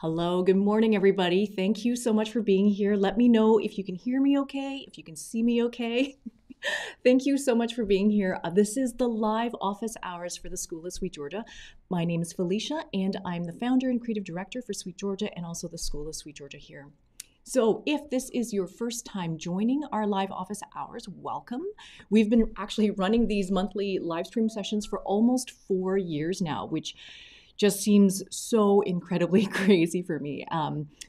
Hello, good morning, everybody. Thank you so much for being here. Let me know if you can hear me okay, if you can see me okay. Thank you so much for being here. This is the live office hours for the School of Sweet Georgia. My name is Felicia, and I'm the founder and creative director for Sweet Georgia and also the School of Sweet Georgia here. So if this is your first time joining our live office hours, welcome. We've been actually running these monthly live stream sessions for almost 4 years now, which just seems so incredibly crazy for me.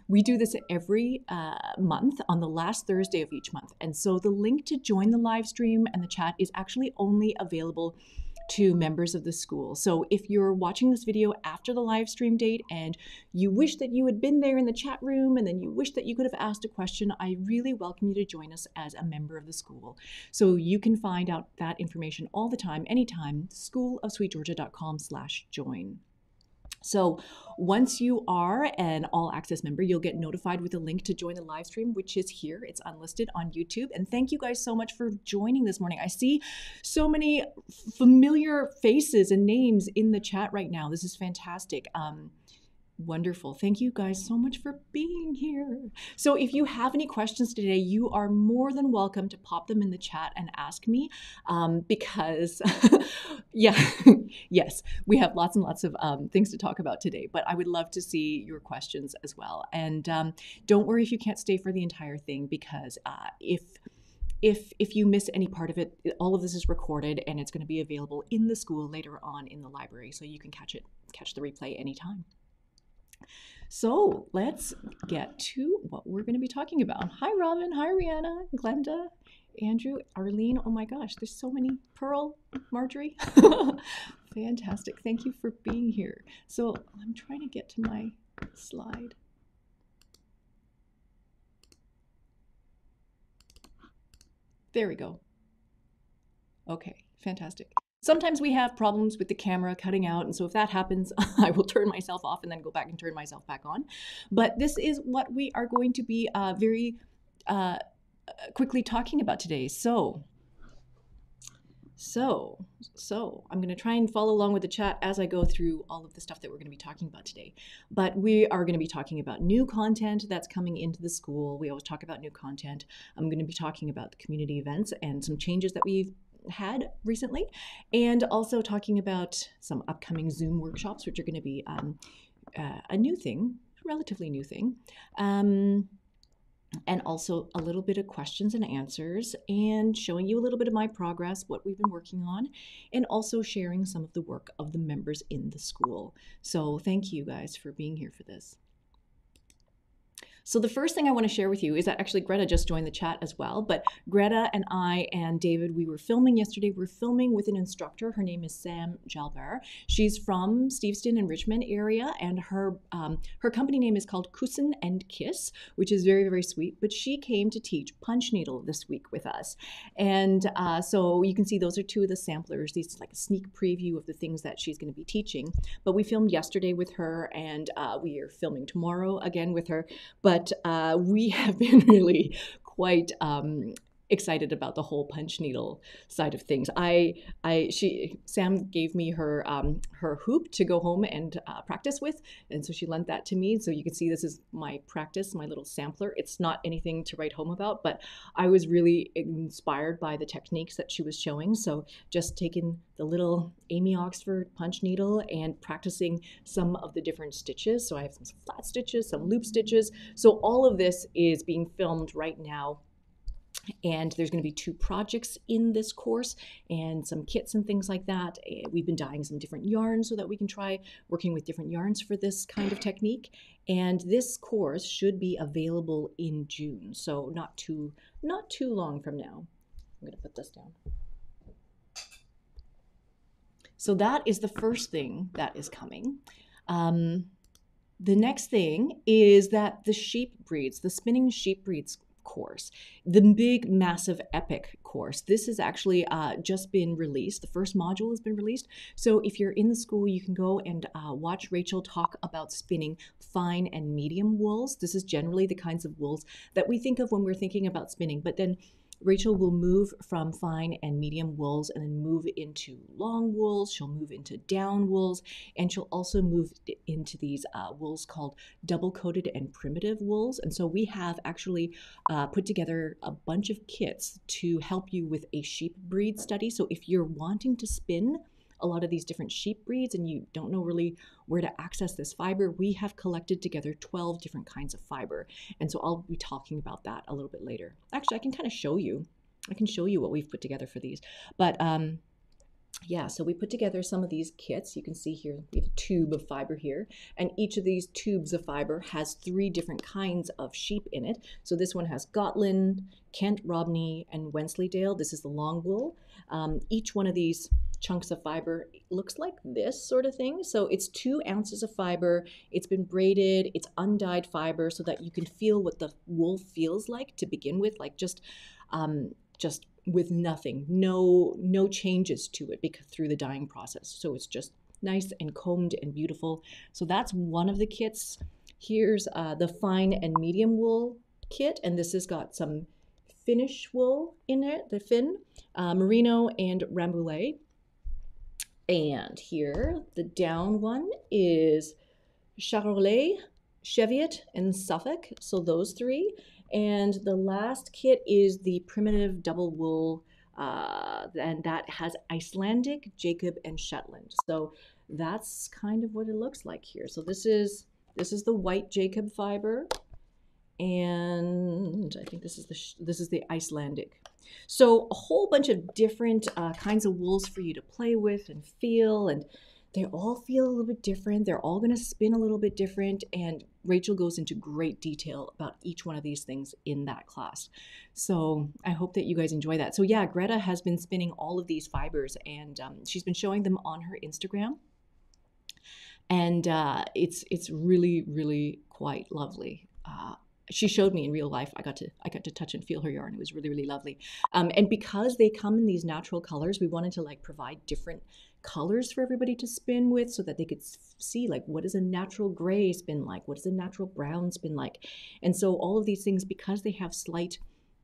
We do this every month on the last Thursday of each month. And so the link to join the live stream and the chat is actually only available to members of the school. So if you're watching this video after the live stream date and you wish that you had been there in the chat room and then you wish that you could have asked a question, I really welcome you to join us as a member of the school. So you can find out that information all the time, anytime, schoolofsweetgeorgia.com/join. So once you are an all-access member, you'll get notified with a link to join the live stream, which is here. It's unlisted on YouTube. And thank you guys so much for joining this morning. I see so many familiar faces and names in the chat right now. This is fantastic. Wonderful. Thank you guys so much for being here. So if you have any questions today, you are more than welcome to pop them in the chat and ask me because, yes, we have lots and lots of things to talk about today, but I would love to see your questions as well. And don't worry if you can't stay for the entire thing because if you miss any part of it, all of this is recorded and it's going to be available in the school later on in the library. So you can catch the replay anytime. So let's get to what we're going to be talking about. Hi, Robin. Hi, Rihanna, Glenda, Andrew, Arlene. Oh, my gosh. There's so many. Pearl, Marjorie. Fantastic. Thank you for being here. So I'm trying to get to my slide. There we go. Okay. Fantastic. Sometimes we have problems with the camera cutting out, and so if that happens, I will turn myself off and then go back and turn myself back on. But this is what we are going to be very quickly talking about today. So I'm going to try and follow along with the chat as I go through all of the stuff that we're going to be talking about today. But we are going to be talking about new content that's coming into the school. We always talk about new content. I'm going to be talking about the community events and some changes that we've had recently, and also talking about some upcoming Zoom workshops, which are going to be a new thing, relatively new thing, and also a little bit of questions and answers, and showing you a little bit of my progress, what we've been working on, and also sharing some of the work of the members in the school. So thank you guys for being here for this. So the first thing I want to share with you is that actually Greta just joined the chat as well, but Greta and I and David, we were filming yesterday. We're filming with an instructor. Her name is Sam Jalber. She's from Steveston and Richmond area, and her company name is called Kusin and Kiss, which is very, very sweet, but she came to teach Punch Needle this week with us. And so you can see those are two of the samplers. These are like a sneak preview of the things that she's going to be teaching, but we filmed yesterday with her, and we are filming tomorrow again with her. But we have been really quite excited about the whole Punch Needle side of things. Sam gave me her hoop to go home and practice with, and so she lent that to me. So you can see this is my practice, my little sampler. It's not anything to write home about, but I was really inspired by the techniques that she was showing. So just taking the little Amy Oxford punch needle and practicing some of the different stitches. So I have some flat stitches, some loop stitches. So all of this is being filmed right now. And there's going to be two projects in this course and some kits and things like that. We've been dyeing some different yarns so that we can try working with different yarns for this kind of technique. And this course should be available in June, so not too long from now. I'm going to put this down. So that is the first thing that is coming. The next thing is that the sheep breeds, the spinning sheep breeds course, the big massive epic course. This has actually just been released. The first module has been released. So if you're in the school, you can go and watch Rachel talk about spinning fine and medium wools. This is generally the kinds of wools that we think of when we're thinking about spinning, but then Rachel will move from fine and medium wools and then move into long wools. She'll move into down wools, and she'll also move into these wools called double-coated and primitive wools. And so we have actually put together a bunch of kits to help you with a sheep breed study. So if you're wanting to spin a lot of these different sheep breeds and you don't know really where to access this fiber, we have collected together 12 different kinds of fiber. And so I'll be talking about that a little bit later. Actually, I can kind of show you. I can show you what we've put together for these. But yeah, so we put together some of these kits. You can see here, we have a tube of fiber here. And each of these tubes of fiber has 3 different kinds of sheep in it. So this one has Gotland, Kent, Romney, and Wensleydale. This is the long wool. Each one of these chunks of fiber looks like this sort of thing. So it's 2 ounces of fiber. It's been braided. It's undyed fiber so that you can feel what the wool feels like to begin with, like just with nothing, no changes to it because through the dyeing process. So it's just nice and combed and beautiful. So that's one of the kits. Here's the fine and medium wool kit, and this has got some Finnish wool in it, the Finn, Merino, and Rambouillet. And here, the down one is Charlotte, Cheviot, and Suffolk, so those 3. And the last kit is the primitive double wool, and that has Icelandic, Jacob, and Shetland. So that's kind of what it looks like here. So this is the white Jacob fiber, and I think this is the Icelandic. So a whole bunch of different kinds of wools for you to play with and feel, and they all feel a little bit different. They're all going to spin a little bit different, and Rachel goes into great detail about each one of these things in that class. So I hope that you guys enjoy that. So yeah, Greta has been spinning all of these fibers, and she's been showing them on her Instagram, and it's really, really quite lovely. She showed me in real life. I got to touch and feel her yarn. It was really, really lovely. And because they come in these natural colors, we wanted to like provide different colors for everybody to spin with so that they could see like what is a natural gray spin like? What is a natural brown spin like? And so all of these things, because they have slight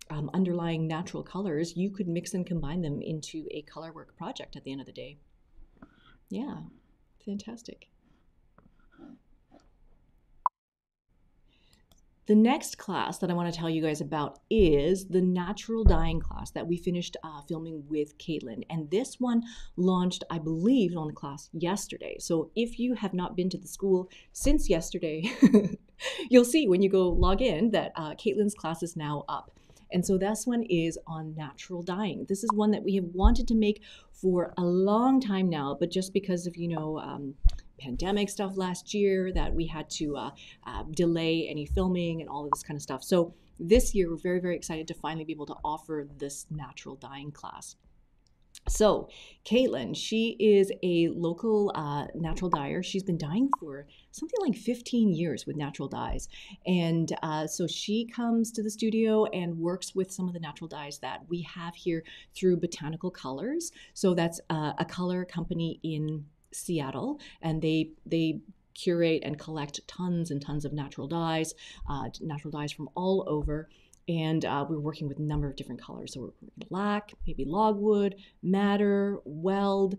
underlying natural colors, you could mix and combine them into a colorwork project at the end of the day. Yeah, fantastic. The next class that I want to tell you guys about is the natural dyeing class that we finished filming with Caitlin. And this one launched, I believe, on the class yesterday. So if you have not been to the school since yesterday, you'll see when you go log in that Caitlin's class is now up. And so this one is on natural dyeing. This is one that we have wanted to make for a long time now, but just because of, you know, pandemic stuff last year that we had to delay any filming and all of this kind of stuff. So this year, we're very, very excited to finally be able to offer this natural dyeing class. So Caitlin, she is a local natural dyer. She's been dyeing for something like 15 years with natural dyes. And so she comes to the studio and works with some of the natural dyes that we have here through Botanical Colors. So that's a color company in Seattle, and they curate and collect tons and tons of natural dyes from all over. And we're working with a number of different colors. So we're working with black, maybe logwood, madder, weld,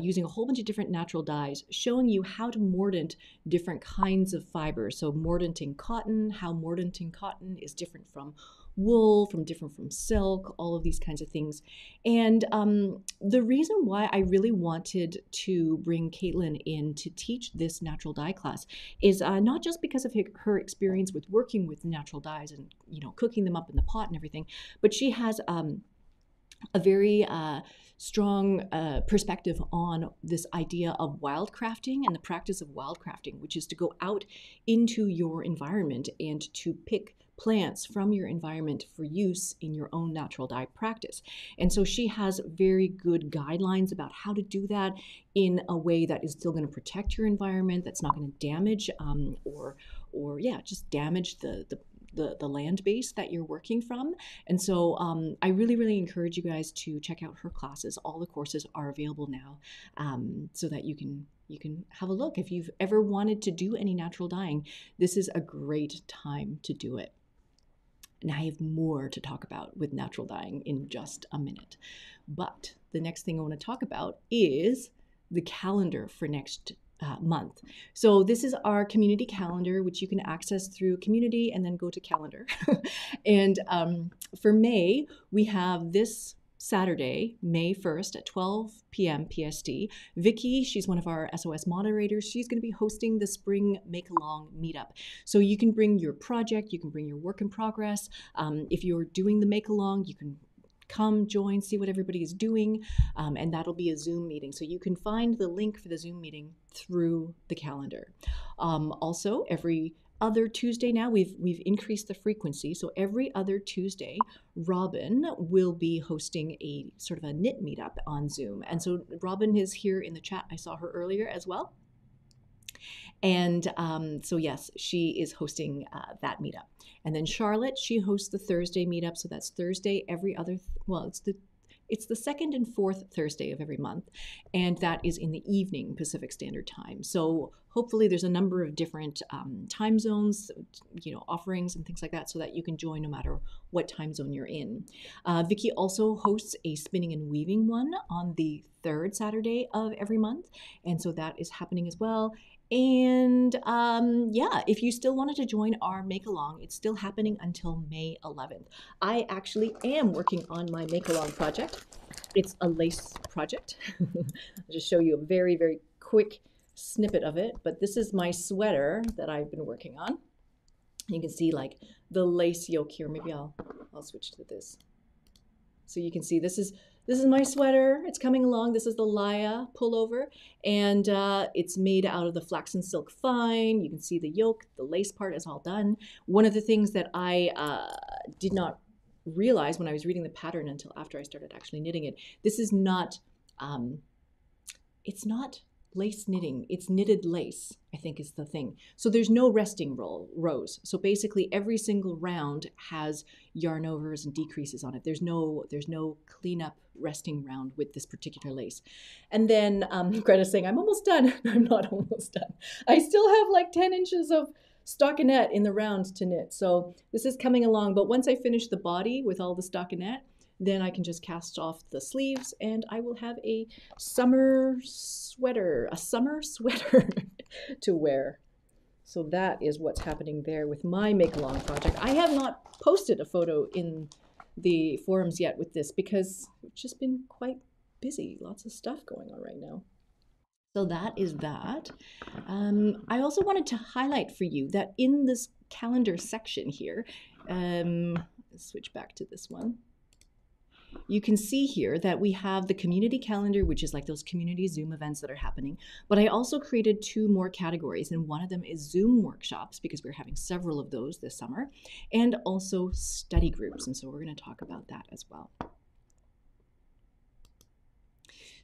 using a whole bunch of different natural dyes, showing you how to mordant different kinds of fibers. So mordanting cotton, how mordanting cotton is different from wool, from silk, all of these kinds of things. And the reason why I really wanted to bring Caitlin in to teach this natural dye class is not just because of her experience with working with natural dyes and, you know, cooking them up in the pot and everything, but she has a very strong perspective on this idea of wildcrafting and the practice of wildcrafting, which is to go out into your environment and to pick plants from your environment for use in your own natural dye practice. And so she has very good guidelines about how to do that in a way that is still going to protect your environment, that's not going to damage yeah, just damage the land base that you're working from. And so I really, really encourage you guys to check out her classes. All the courses are available now, so that you can have a look. If you've ever wanted to do any natural dyeing, this is a great time to do it. And I have more to talk about with natural dyeing in just a minute. But the next thing I want to talk about is the calendar for next month. So this is our community calendar, which you can access through community and then go to calendar. And for May, we have this Saturday, May 1st at 12 p.m. PST. Vicky, she's one of our SOS moderators. She's going to be hosting the spring Make Along meetup. So you can bring your project, you can bring your work in progress. If you're doing the Make Along, you can come join, see what everybody is doing, and that'll be a Zoom meeting. So you can find the link for the Zoom meeting through the calendar. Also, every other Tuesday now, we've increased the frequency. So every other Tuesday, Robin will be hosting a sort of a knit meetup on Zoom. And so Robin is here in the chat. I saw her earlier as well. And so yes, she is hosting that meetup. And then Charlotte, she hosts the Thursday meetup. So that's Thursday every other, it's the second and fourth Thursday of every month, and that is in the evening Pacific Standard Time. So hopefully there's a number of different time zones, you know, offerings and things like that, so that you can join no matter what time zone you're in. Vicky also hosts a spinning and weaving one on the third Saturday of every month, and so that is happening as well. And yeah, if you still wanted to join our Make Along, it's still happening until May 11th. I actually am working on my Make Along project. It's a lace project. I'll just show you a very, very quick snippet of it. But this is my sweater that I've been working on. You can see like the lace yoke here. Maybe I'll switch to this. So you can see this is my sweater. It's coming along. This is the Laya pullover, and it's made out of the flaxen silk fine. You can see the yoke, the lace part is all done. One of the things that I did not realize when I was reading the pattern until after I started actually knitting it, this is not, it's not lace knitting, it's knitted lace, I think is the thing. So there's no resting rows. So basically every single round has yarn overs and decreases on it. There's no cleanup resting round with this particular lace. And then Greta's saying, I'm almost done. I'm not almost done. I still have like 10 inches of stockinette in the round to knit. So this is coming along, but once I finish the body with all the stockinette, then I can just cast off the sleeves and I will have a summer sweater to wear. So that is what's happening there with my Make Along project. I have not posted a photo in the forums yet with this because it's just been quite busy. Lots of stuff going on right now. So that is that. I also wanted to highlight for you that in this calendar section here, let's switch back to this one. You can see here that we have the community calendar, which is like those community Zoom events that are happening. But I also created two more categories, and one of them is Zoom workshops, because we're having several of those this summer, and also study groups. And so we're going to talk about that as well.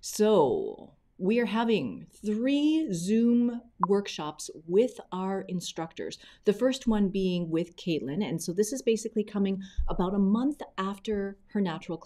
So we are having 3 Zoom workshops with our instructors. The first one being with Caitlin. And so this is basically coming about a month after her natural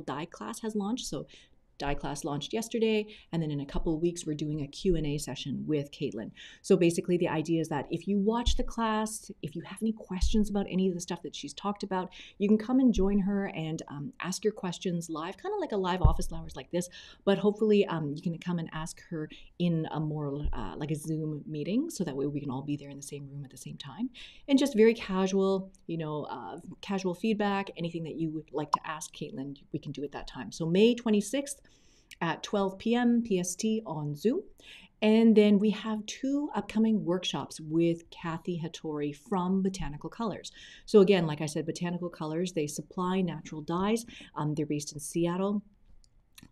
dye class has launched. So dye class launched yesterday, and then in a couple of weeks, we're doing a Q&A session with Caitlin. So basically the idea is that if you watch the class, if you have any questions about any of the stuff that she's talked about, you can come and join her and ask your questions live, kind of like a live office hours like this, but hopefully you can come and ask her in a more like a Zoom meeting, so that way we can all be there in the same room at the same time. And just very casual, you know, casual feedback, anything that you would like to ask Caitlin, we can do at that time. So May 26th, at 12 p.m. PST on Zoom. And then we have 2 upcoming workshops with Kathy Hattori from Botanical Colors. So again, like I said, Botanical Colors, they supply natural dyes. They're based in Seattle.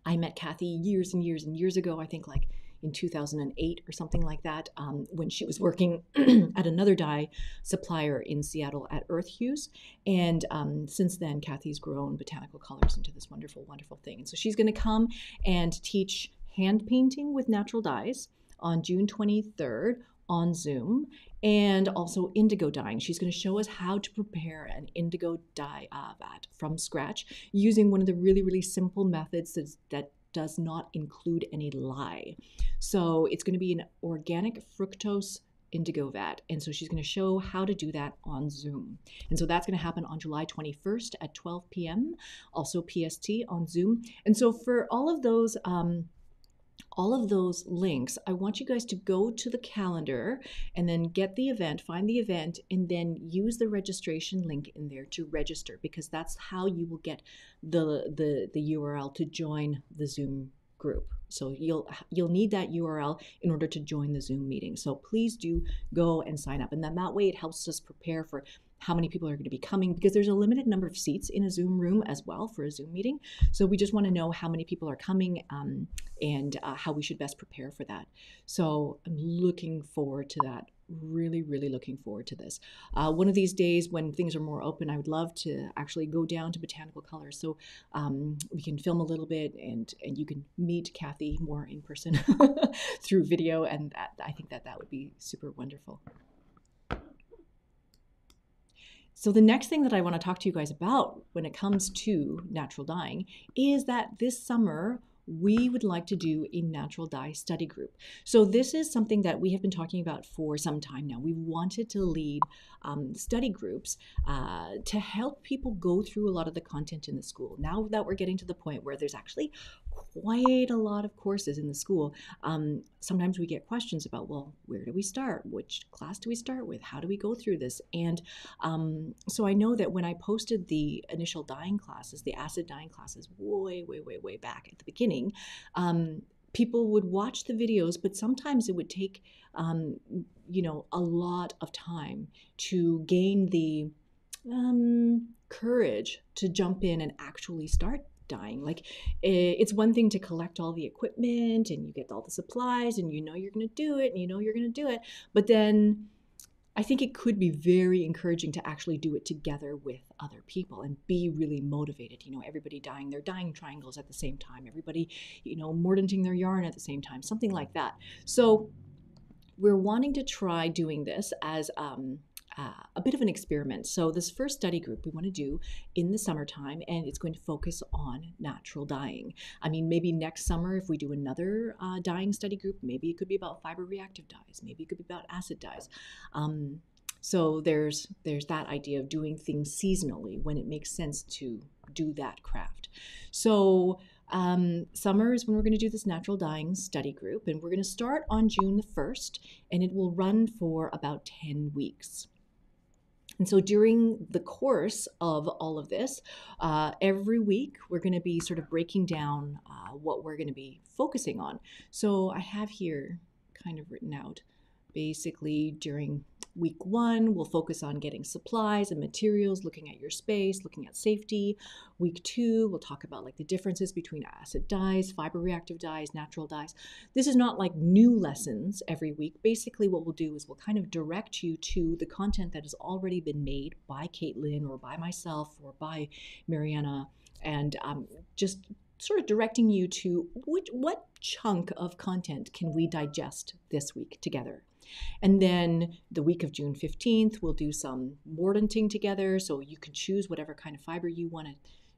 I met Kathy years and years and years ago, I think like in 2008 or something like that, when she was working at another dye supplier in Seattle at Earth Hues. And since then, Kathy's grown Botanical Colors into this wonderful, wonderful thing. And so she's going to come and teach hand painting with natural dyes on June 23rd on Zoom, and also indigo dyeing. She's going to show us how to prepare an indigo dye vat from scratch using one of the really, really simple methods that does not include any lye. So it's going to be an organic fructose indigo vat. And so she's going to show how to do that on Zoom. And so that's going to happen on July 21st at 12 p.m., also PST on Zoom. And so for all of those links, I want you guys to go to the calendar and then get the event, find the event, and then use the registration link in there to register, because that's how you will get the URL to join the Zoom group. So you'll need that URL in order to join the Zoom meeting. So please do go and sign up. And then that way it helps us prepare for how many people are going to be coming, because there's a limited number of seats in a Zoom room as well for a Zoom meeting. So we just want to know how many people are coming and how we should best prepare for that. So I'm looking forward to that. Really, really looking forward to this. One of these days when things are more open, I would love to actually go down to Botanical Colors so we can film a little bit and you can meet Kathy more in person through video. And I think that would be super wonderful. So the next thing that I want to talk to you guys about when it comes to natural dyeing is that this summer we would like to do a natural dye study group. So this is something that we have been talking about for some time now. We wanted to lead study groups to help people go through a lot of the content in the school. Now that we're getting to the point where there's actually quite a lot of courses in the school, sometimes we get questions about, well, where do we start? Which class do we start with? How do we go through this? And so I know that when I posted the initial dyeing classes, the acid dyeing classes, way back at the beginning, people would watch the videos, but sometimes it would take, a lot of time to gain the courage to jump in and actually start dyeing. Like, it's one thing to collect all the equipment and you get all the supplies and you know you're going to do it. But then I think it could be very encouraging to actually do it together with other people and be really motivated. You know, everybody dyeing their dyeing triangles at the same time, everybody, mordanting their yarn at the same time, something like that. So we're wanting to try doing this as a bit of an experiment. So this first study group we want to do in the summertime, and it's going to focus on natural dyeing. I mean, maybe next summer if we do another dyeing study group, maybe it could be about fiber reactive dyes, maybe it could be about acid dyes. So there's that idea of doing things seasonally when it makes sense to do that craft. So summer is when we're going to do this natural dyeing study group, and we're going to start on June the 1st, and it will run for about 10 weeks. And so during the course of all of this, every week we're going to be sort of breaking down what we're going to be focusing on. So I have here kind of written out, basically during week one, we'll focus on getting supplies and materials, looking at your space, looking at safety. Week two, we'll talk about like the differences between acid dyes, fiber reactive dyes, natural dyes. This is not like new lessons every week. Basically what we'll do is we'll kind of direct you to the content that has already been made by Caitlin or by myself or by Mariana, and just sort of directing you to what chunk of content can we digest this week together. And then the week of June 15th, we'll do some mordanting together, so you can choose whatever kind of fiber you want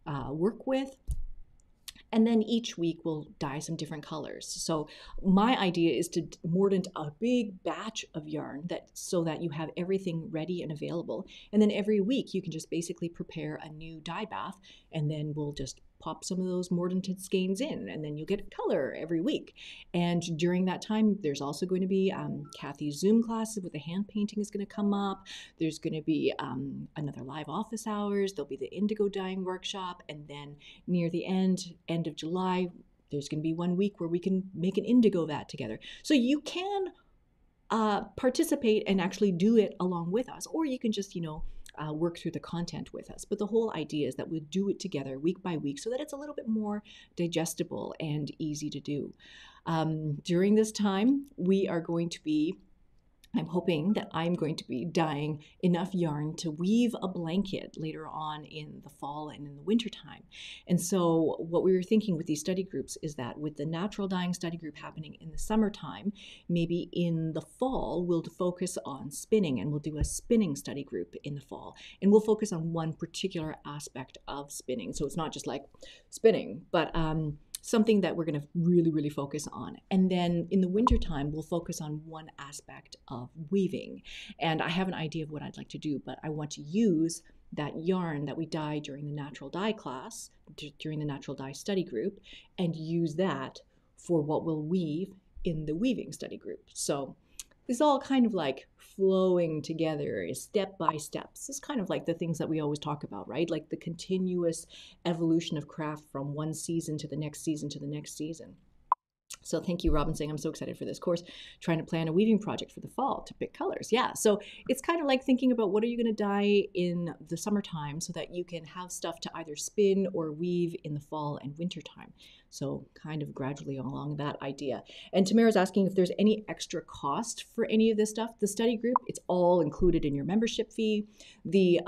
to work with. And then each week we'll dye some different colors. So my idea is to mordant a big batch of yarn so that you have everything ready and available. And then every week you can just basically prepare a new dye bath, and then we'll just pop some of those mordanted skeins in, and then you'll get color every week. And during that time, there's also going to be Kathy's Zoom classes with the hand painting is going to come up. There's going to be another live office hours. There'll be the indigo dyeing workshop. And then near the end of July, there's going to be 1 week where we can make an indigo vat together. So you can participate and actually do it along with us, or you can just, work through the content with us. But the whole idea is that we'll do it together week by week so that it's a little bit more digestible and easy to do. During this time, we are going to be, I'm hoping that I'm going to be dyeing enough yarn to weave a blanket later on in the fall and in the winter time. And so what we were thinking with these study groups is that with the natural dyeing study group happening in the summertime, maybe in the fall, we'll focus on spinning, and we'll do a spinning study group in the fall. And we'll focus on one particular aspect of spinning. So it's not just like spinning, but something that we're going to really, really focus on. And then in the wintertime, we'll focus on one aspect of weaving. And I have an idea of what I'd like to do, but I want to use that yarn that we dye during the natural dye class, during the natural dye study group, and use that for what we'll weave in the weaving study group. So it's all kind of like flowing together, step by step. It's kind of like the things that we always talk about, right? Like the continuous evolution of craft from one season to the next season to the next season. So thank you, Robin, saying I'm so excited for this course, trying to plan a weaving project for the fall to pick colors. Yeah, so it's kind of like thinking about what are you going to dye in the summertime so that you can have stuff to either spin or weave in the fall and wintertime. So kind of gradually along that idea. And Tamara's asking if there's any extra cost for any of this stuff. The study group, it's all included in your membership fee. The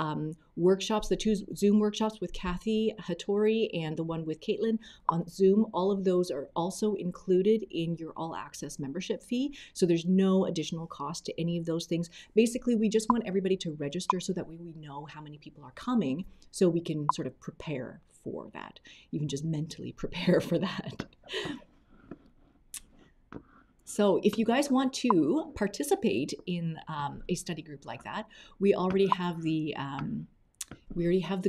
workshops, the two Zoom workshops with Kathy Hattori and the one with Caitlin on Zoom, all of those are also included in your all-access membership fee. So there's no additional cost to any of those things. Basically, we just want everybody to register so that we know how many people are coming so we can sort of prepare for that. You can just mentally prepare for that. So if you guys want to participate in a study group like that, we already have the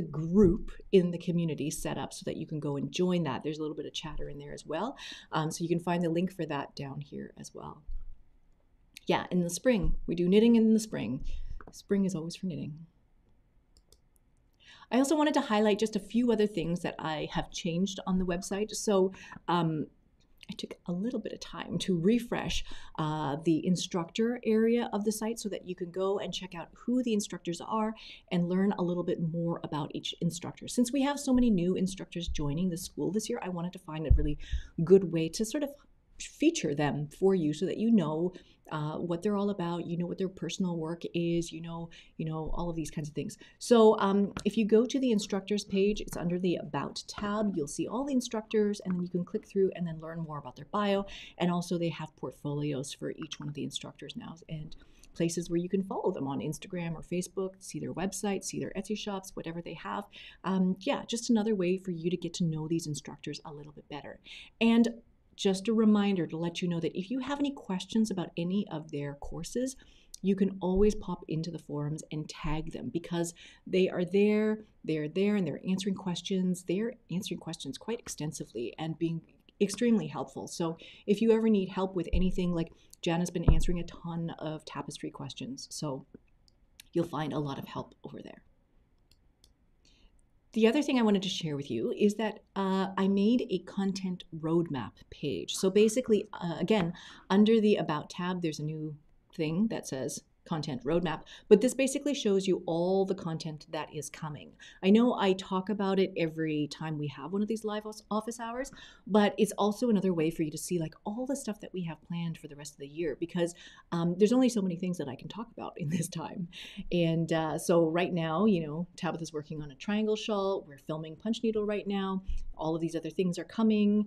group in the community set up so that you can go and join that. There's a little bit of chatter in there as well. So you can find the link for that down here as well. Yeah, in the spring, we do knitting in the spring. Spring is always for knitting. I also wanted to highlight just a few other things that I have changed on the website. So I took a little bit of time to refresh the instructor area of the site so that you can go and check out who the instructors are and learn a little bit more about each instructor. Since we have so many new instructors joining the school this year, I wanted to find a really good way to sort of feature them for you so that you know what they're all about, you know what their personal work is, you know all of these kinds of things. So if you go to the instructors page, it's under the About tab, you'll see all the instructors, and then you can click through and then learn more about their bio. And also they have portfolios for each one of the instructors now and places where you can follow them on Instagram or Facebook, see their website, see their Etsy shops, whatever they have. Yeah, just another way for you to get to know these instructors a little bit better. And just a reminder to let you know that if you have any questions about any of their courses, you can always pop into the forums and tag them because they are there, and they're answering questions. They're answering questions quite extensively and being extremely helpful. So if you ever need help with anything, like Jana's been answering a ton of tapestry questions, so you'll find a lot of help over there. The other thing I wanted to share with you is that I made a content roadmap page. So basically, again, under the About tab, there's a new thing that says content roadmap, but this basically shows you all the content that is coming. I know I talk about it every time we have one of these live office hours, but it's also another way for you to see like all the stuff that we have planned for the rest of the year, because there's only so many things that I can talk about in this time. And so right now, you know, Tabitha's working on a triangle shawl. We're filming Punch Needle right now. All of these other things are coming.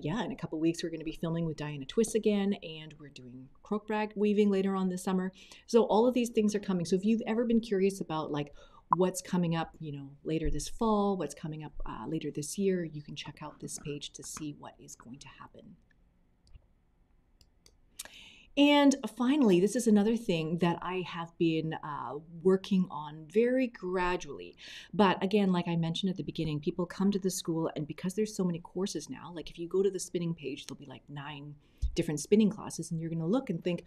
Yeah, in a couple weeks, we're going to be filming with Diana Twist again, and we're doing croquebrag weaving later on this summer. So all of these things are coming. So if you've ever been curious about like what's coming up, you know, later this fall, what's coming up later this year, you can check out this page to see what is going to happen. And finally, this is another thing that I have been working on very gradually. But again, like I mentioned at the beginning, people come to the school, and because there's so many courses now, like if you go to the spinning page, there'll be like 9 different spinning classes, and you're going to look and think,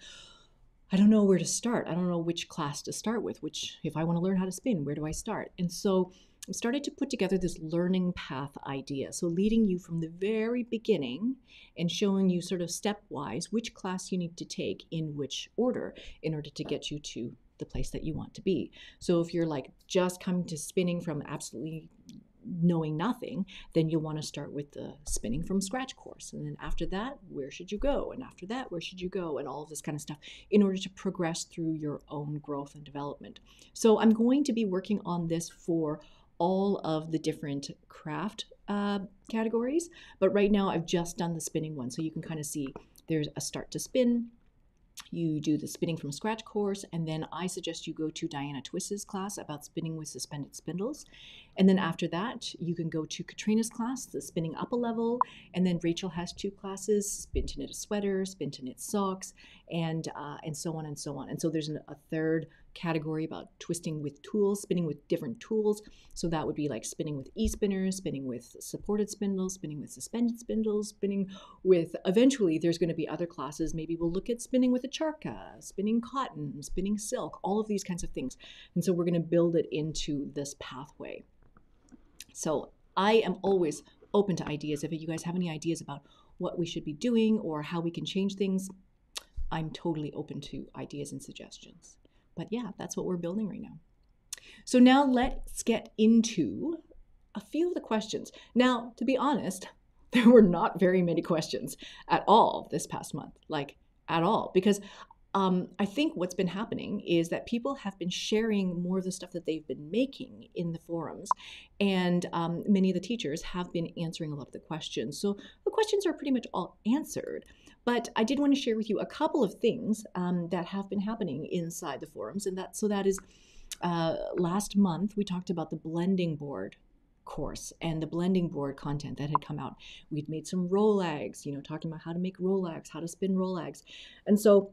I don't know where to start. I don't know which class to start with, which if I want to learn how to spin, where do I start? And so I started to put together this learning path idea. So leading you from the very beginning and showing you sort of stepwise which class you need to take in which order in order to get you to the place that you want to be. So if you're like just coming to spinning from absolutely knowing nothing, then you'll want to start with the spinning from scratch course. And then after that, where should you go? And after that, where should you go? And all of this kind of stuff in order to progress through your own growth and development. So I'm going to be working on this for all of the different craft categories. But right now I've just done the spinning one. So you can kind of see there's a start to spin, You do the spinning from scratch course, and then I suggest you go to Diana Twist's class about spinning with suspended spindles. And then after that, you can go to Katrina's class, the spinning up a level. And then Rachel has two classes, spin to knit a sweater, spin to knit socks, and so on and so on. And so there's a third category about twisting with tools, spinning with different tools. So that would be like spinning with e-spinners, spinning with supported spindles, spinning with suspended spindles, spinning with, eventually there's going to be other classes. Maybe we'll look at spinning with a charka, spinning cotton, spinning silk, all of these kinds of things. And so we're going to build it into this pathway. So I am always open to ideas. If you guys have any ideas about what we should be doing or how we can change things, I'm totally open to ideas and suggestions. But yeah, that's what we're building right now. So now let's get into a few of the questions. Now, to be honest, there were not very many questions at all this past month, like at all, because I think what's been happening is that people have been sharing more of the stuff that they've been making in the forums, and many of the teachers have been answering a lot of the questions. So the questions are pretty much all answered, but I did want to share with you a couple of things that have been happening inside the forums, and that is last month we talked about the blending board course and the blending board content that had come out. We'd made some rolags, you know, talking about how to make rolags, how to spin rolags, and so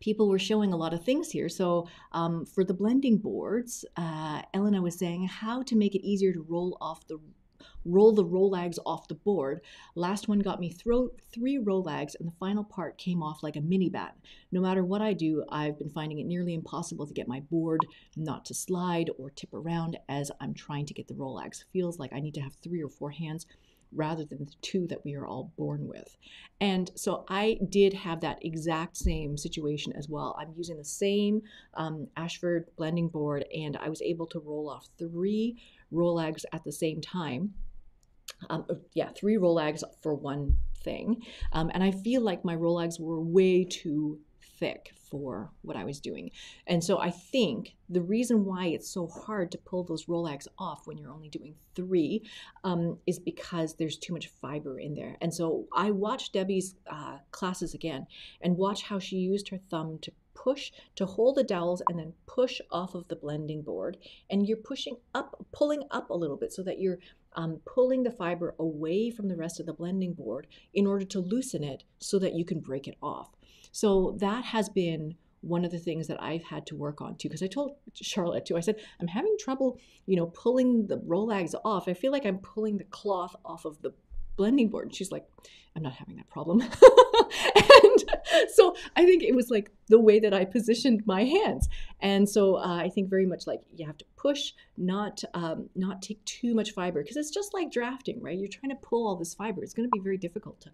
people were showing a lot of things here. So for the blending boards, Elena was saying how to make it easier to roll the rolags off the board. Last one got me three rolags, and the final part came off like a mini bat. No matter what I do, I've been finding it nearly impossible to get my board not to slide or tip around as I'm trying to get the rolags. Feels like I need to have 3 or 4 hands rather than the 2 that we are all born with. And so I did have that exact same situation as well. I'm using the same Ashford blending board, and I was able to roll off 3 rolags at the same time. 3 rolags for one thing. And I feel like my rolags were way too thick for what I was doing. And so I think the reason why it's so hard to pull those rolags off when you're only doing 3 is because there's too much fiber in there. And so I watched Debbie's classes again and watched how she used her thumb to hold the dowels and then push off of the blending board. And you're pushing up, pulling up a little bit so that you're pulling the fiber away from the rest of the blending board in order to loosen it so that you can break it off. So that has been one of the things that I've had to work on too, because I told Charlotte too, I said, I'm having trouble, you know, pulling the rolags off. I feel like I'm pulling the cloth off of the blending board. And she's like, I'm not having that problem. And so I think it was like the way that I positioned my hands. And so I think very much like you have to push, not take too much fiber, because it's just like drafting, right? You're trying to pull all this fiber. It's going to be very difficult to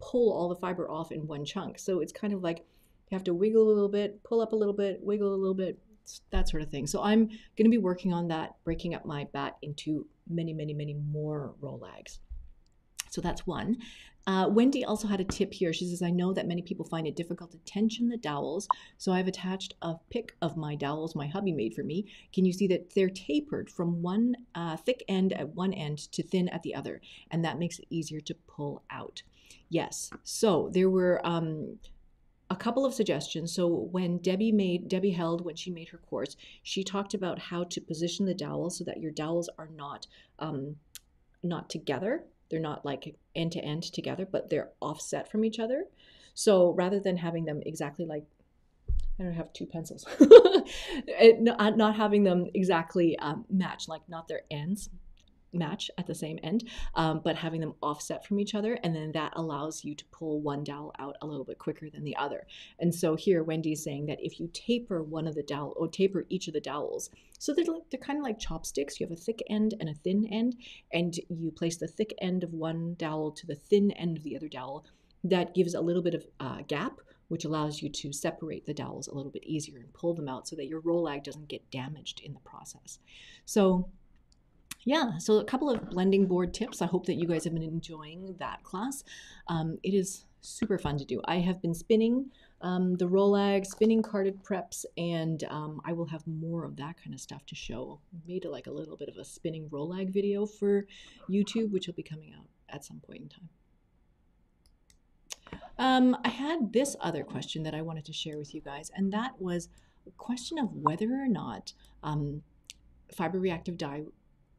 pull all the fiber off in one chunk. So it's kind of like you have to wiggle a little bit, pull up a little bit, wiggle a little bit, that sort of thing. So I'm going to be working on that, breaking up my bat into many, many, many more rolags. So that's one. Wendy also had a tip here. She says, I know that many people find it difficult to tension the dowels, so I've attached a pic of my dowels my hubby made for me. Can you see that they're tapered from one thick end at one end to thin at the other? And that makes it easier to pull out. Yes, so there were a couple of suggestions. So when Debbie held when she made her course, she talked about how to position the dowel so that your dowels are not together. They're not like end to end together, but they're offset from each other. So rather than having them exactly like, I don't have 2 pencils, not having them exactly match, like not their ends match at the same end, but having them offset from each other. And then that allows you to pull one dowel out a little bit quicker than the other. And so here Wendy is saying that if you taper one of the dowel, or taper each of the dowels, so they're kind of like chopsticks. You have a thick end and a thin end, and you place the thick end of one dowel to the thin end of the other dowel. That gives a little bit of gap, which allows you to separate the dowels a little bit easier and pull them out so that your rolag doesn't get damaged in the process. So yeah, so a couple of blending board tips. I hope that you guys have been enjoying that class. It is super fun to do. I have been spinning the rolags, spinning carded preps, and I will have more of that kind of stuff to show. Made like a little bit of a spinning rolag video for YouTube, which will be coming out at some point in time. I had this other question that I wanted to share with you guys, and that was a question of whether or not fiber-reactive dye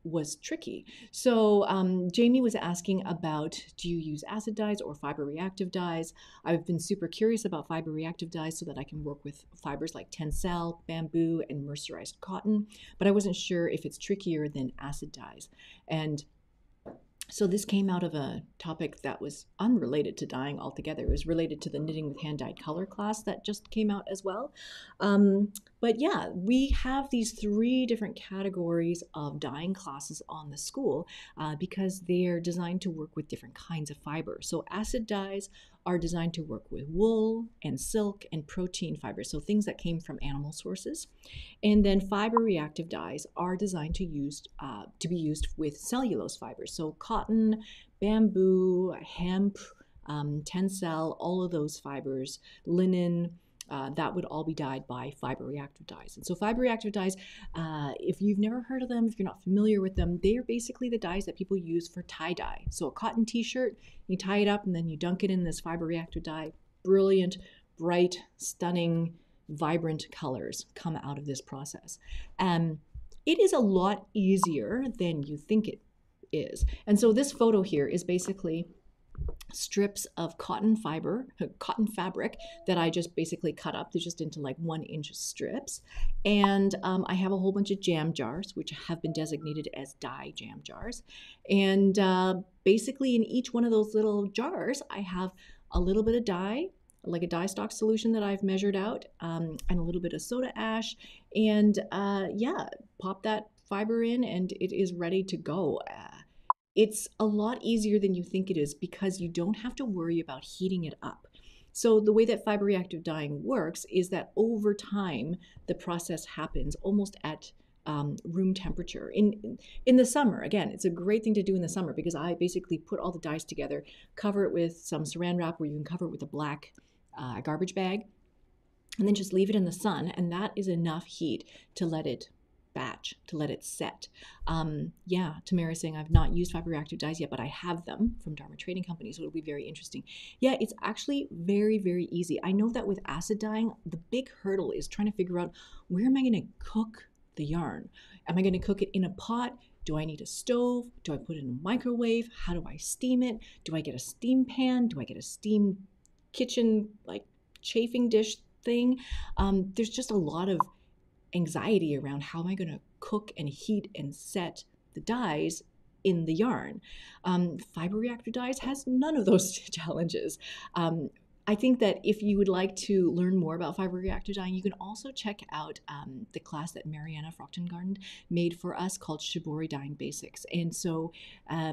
was tricky. So Jamie was asking about, do you use acid dyes or fiber-reactive dyes? I've been super curious about fiber-reactive dyes so that I can work with fibers like tencel, bamboo, and mercerized cotton, but I wasn't sure if it's trickier than acid dyes. And so this came out of a topic that was unrelated to dyeing altogether. It was related to the Knitting with Hand-Dyed Color class that just came out as well. But yeah, we have these three different categories of dyeing classes on the school because they're designed to work with different kinds of fiber. So acid dyes are designed to work with wool and silk and protein fibers, so things that came from animal sources. And then fiber-reactive dyes are designed to be used with cellulose fibers, so cotton, bamboo, hemp, tencel, all of those fibers, linen. That would all be dyed by fiber-reactive dyes. And so fiber-reactive dyes, if you've never heard of them, if you're not familiar with them, they are basically the dyes that people use for tie-dye. So a cotton t-shirt, you tie it up and then you dunk it in this fiber-reactive dye. Brilliant, bright, stunning, vibrant colors come out of this process. It is a lot easier than you think it is. And so this photo here is basically strips of cotton fabric that I just basically cut up. They're just into like 1-inch strips. And I have a whole bunch of jam jars, which have been designated as dye jam jars. And basically in each one of those little jars, I have a little bit of dye, like a dye stock solution that I've measured out, and a little bit of soda ash. And yeah, pop that fiber in and it is ready to go. It's a lot easier than you think it is because you don't have to worry about heating it up. So the way that fiber-reactive dyeing works is that over time, the process happens almost at room temperature. In the summer, again, it's a great thing to do in the summer because I basically put all the dyes together, cover it with some saran wrap, where you can cover it with a black garbage bag, and then just leave it in the sun, and that is enough heat to let it batch, to let it set. Yeah, Tamara's saying, I've not used fiber-reactive dyes yet, but I have them from Dharma Trading Company, so it'll be very interesting. Yeah, it's actually very, very easy. I know that with acid dyeing, the big hurdle is trying to figure out, where am I going to cook the yarn? Am I going to cook it in a pot? Do I need a stove? Do I put it in a microwave? How do I steam it? Do I get a steam pan? Do I get a steam kitchen, like, chafing dish thing? There's just a lot of anxiety around how am I going to cook and heat and set the dyes in the yarn. Fiber-reactive dyes has none of those challenges. I think that if you would like to learn more about fiber-reactive dyeing, you can also check out the class that Mariana Frochtengarten made for us called Shibori Dyeing Basics. And so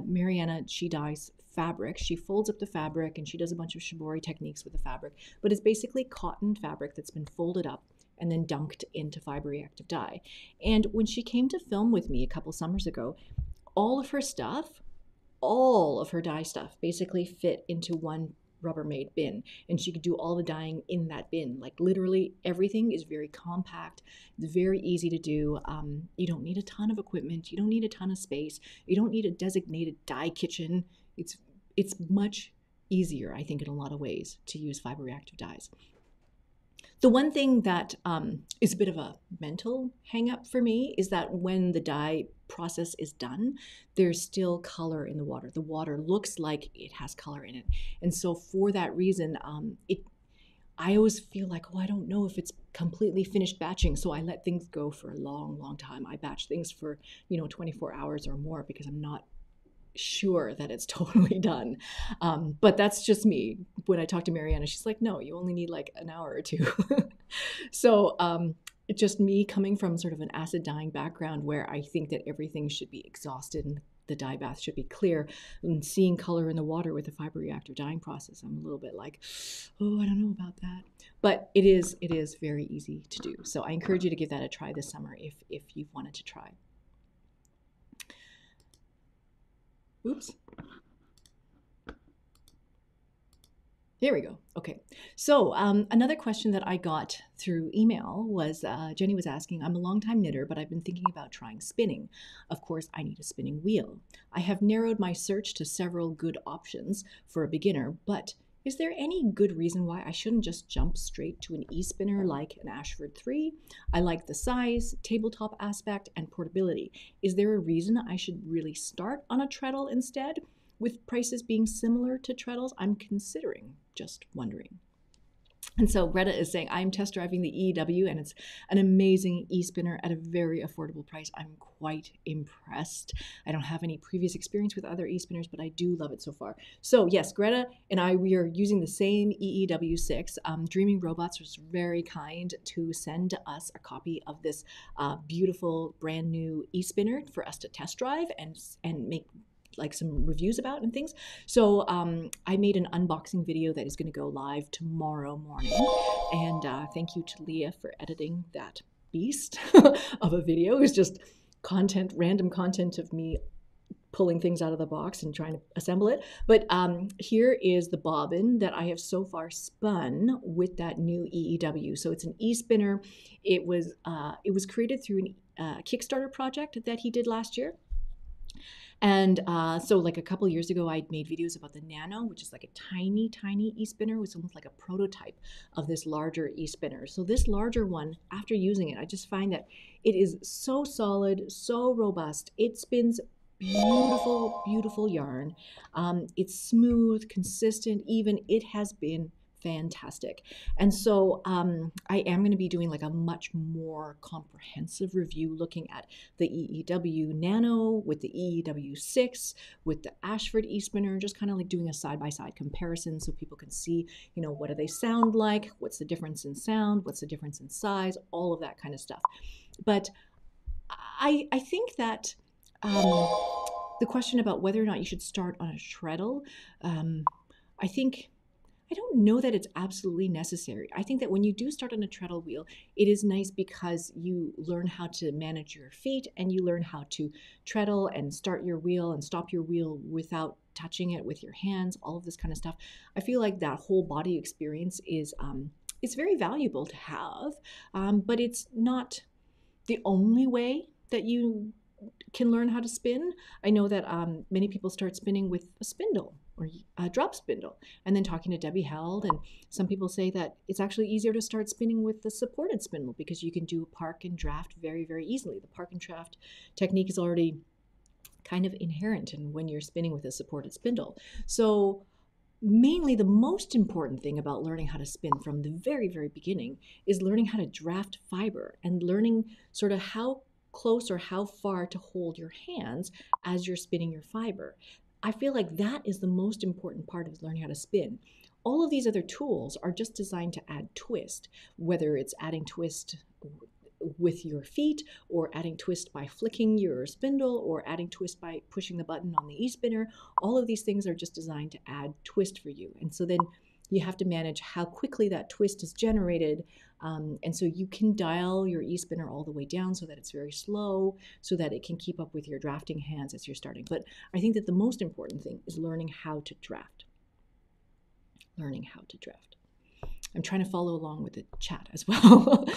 Mariana, she dyes fabric. She folds up the fabric and she does a bunch of shibori techniques with the fabric, but it's basically cotton fabric that's been folded up and then dunked into fiber-reactive dye. And when she came to film with me a couple summers ago, all of her dye stuff basically fit into one Rubbermaid bin, and she could do all the dyeing in that bin. Like, literally everything is very compact. It's very easy to do. You don't need a ton of equipment. You don't need a ton of space. You don't need a designated dye kitchen. It's much easier, I think, in a lot of ways to use fiber-reactive dyes. The one thing that is a bit of a mental hang-up for me is that when the dye process is done, there's still color in the water. The water looks like it has color in it. And so for that reason, I always feel like, oh, I don't know if it's completely finished batching. So I let things go for a long, long time. I batch things for, 24 hours or more because I'm not sure that it's totally done. But that's just me. When I talk to Mariana, she's like, no, you only need like an hour or two. So just me coming from sort of an acid dyeing background where I think that everything should be exhausted and the dye bath should be clear, and seeing color in the water with the fiber-reactive dyeing process, I'm a little bit like, oh, I don't know about that. But it is very easy to do. So I encourage you to give that a try this summer if you've wanted to try. Oops. There we go. Okay. So another question that I got through email was Jenny was asking, I'm a longtime knitter, but I've been thinking about trying spinning. Of course, I need a spinning wheel. I have narrowed my search to several good options for a beginner, but Is there any good reason why I shouldn't just jump straight to an e-spinner like an Ashford 3? I like the size, tabletop aspect, and portability. Is there a reason I should really start on a treadle instead? With prices being similar to treadles, I'm considering, just wondering. And so Greta is saying, I'm test driving the EEW and it's an amazing e-spinner at a very affordable price. I'm quite impressed. I don't have any previous experience with other e-spinners, but I do love it so far. So yes, Greta and I, we are using the same EEW6. Dreaming Robots was very kind to send us a copy of this beautiful brand new e-spinner for us to test drive and make like some reviews about and things. So I made an unboxing video that is going to go live tomorrow morning. And thank you to Leah for editing that beast of a video. It was just content, random content of me pulling things out of the box and trying to assemble it. But here is the bobbin that I have so far spun with that new EEW. So it's an e-spinner. It was created through a Kickstarter project that he did last year. And so like a couple years ago, I'd made videos about the Nano, which is like a tiny, tiny e-spinner. It's almost like a prototype of this larger e-spinner. So this larger one, after using it, I just find that it is so solid, so robust. It spins beautiful, beautiful yarn. It's smooth, consistent, even. It has been fantastic. And so I am going to be doing like a much more comprehensive review looking at the EEW Nano with the EEW6 with the Ashford e-spinner, just kind of like doing a side-by-side comparison so people can see, you know, what do they sound like, what's the difference in sound, what's the difference in size, all of that kind of stuff. But I think that the question about whether or not you should start on a treadle, I don't know that it's absolutely necessary. I think that when you do start on a treadle wheel, it is nice because you learn how to manage your feet and you learn how to treadle and start your wheel and stop your wheel without touching it with your hands, all of this kind of stuff. I feel like that whole body experience is it's very valuable to have, but it's not the only way that you can learn how to spin. I know that many people start spinning with a spindle or a drop spindle. And then talking to Debbie Held, and some people say that it's actually easier to start spinning with the supported spindle because you can do park and draft very, very easily. The park and draft technique is already kind of inherent in when you're spinning with a supported spindle. So mainly the most important thing about learning how to spin from the very, very beginning is learning how to draft fiber and learning sort of how close or how far to hold your hands as you're spinning your fiber. I feel like that is the most important part of learning how to spin. All of these other tools are just designed to add twist, whether it's adding twist with your feet or adding twist by flicking your spindle or adding twist by pushing the button on the e-spinner. All of these things are just designed to add twist for you. And so then you have to manage how quickly that twist is generated. And so you can dial your e-spinner all the way down so that it's very slow, so that it can keep up with your drafting hands as you're starting. But I think that the most important thing is learning how to draft. Learning how to draft. I'm trying to follow along with the chat as well.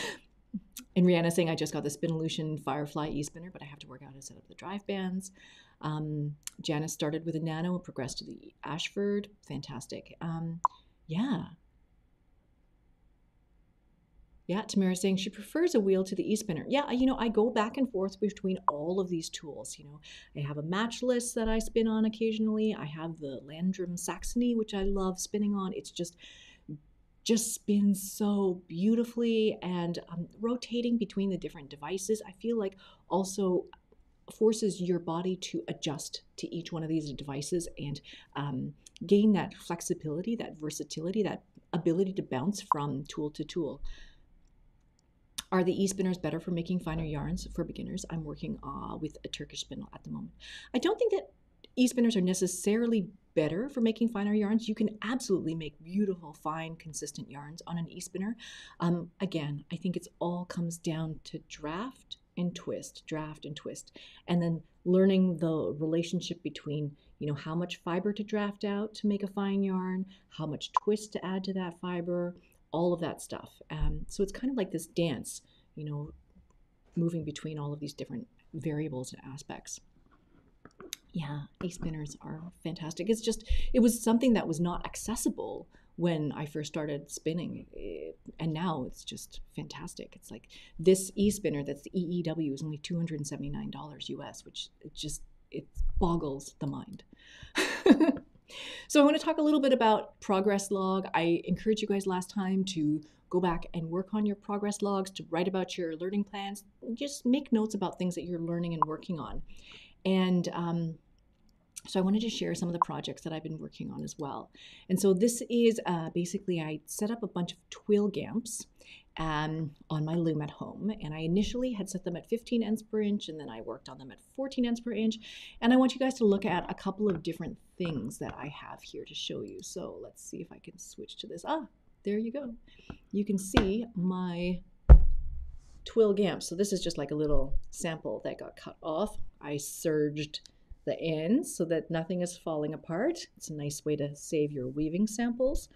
And Rihanna saying, I just got the Spinolution Firefly e-spinner, but I have to work out how to set up the drive bands. Janice started with a Nano and progressed to the Ashford. Fantastic. Yeah, Tamara's saying she prefers a wheel to the e-spinner. Yeah, you know, I go back and forth between all of these tools. You know, I have a match list that I spin on occasionally. I have the Landrum Saxony, which I love spinning on. It's just spins so beautifully. And rotating between the different devices, I feel like also forces your body to adjust to each one of these devices and gain that flexibility, that versatility, that ability to bounce from tool to tool. Are the e-spinners better for making finer yarns for beginners? I'm working with a Turkish spindle at the moment. I don't think that e-spinners are necessarily better for making finer yarns. You can absolutely make beautiful, fine, consistent yarns on an e-spinner. Again, I think it's all comes down to draft and twist, draft and twist, and then learning the relationship between, you know, how much fiber to draft out to make a fine yarn, how much twist to add to that fiber, all of that stuff. So it's kind of like this dance, you know, moving between all of these different variables and aspects. Yeah, A-spinners are fantastic. It's just, it was something that was not accessible when I first started spinning. And now it's just fantastic. It's like this E-spinner, that's the EEW, is only $279 US, which it boggles the mind. So I want to talk a little bit about progress log. I encourage you guys last time to go back and work on your progress logs, to write about your learning plans, just make notes about things that you're learning and working on. And so I wanted to share some of the projects that I've been working on as well. And so this is basically, I set up a bunch of twilgamps on my loom at home. And I initially had set them at 15 ends per inch, and then I worked on them at 14 ends per inch. And I want you guys to look at a couple of different things that I have here to show you. So let's see if I can switch to this. Ah, there you go. You can see my twilgamps. So this is just like a little sample that got cut off. I serged the ends so that nothing is falling apart. It's a nice way to save your weaving samples.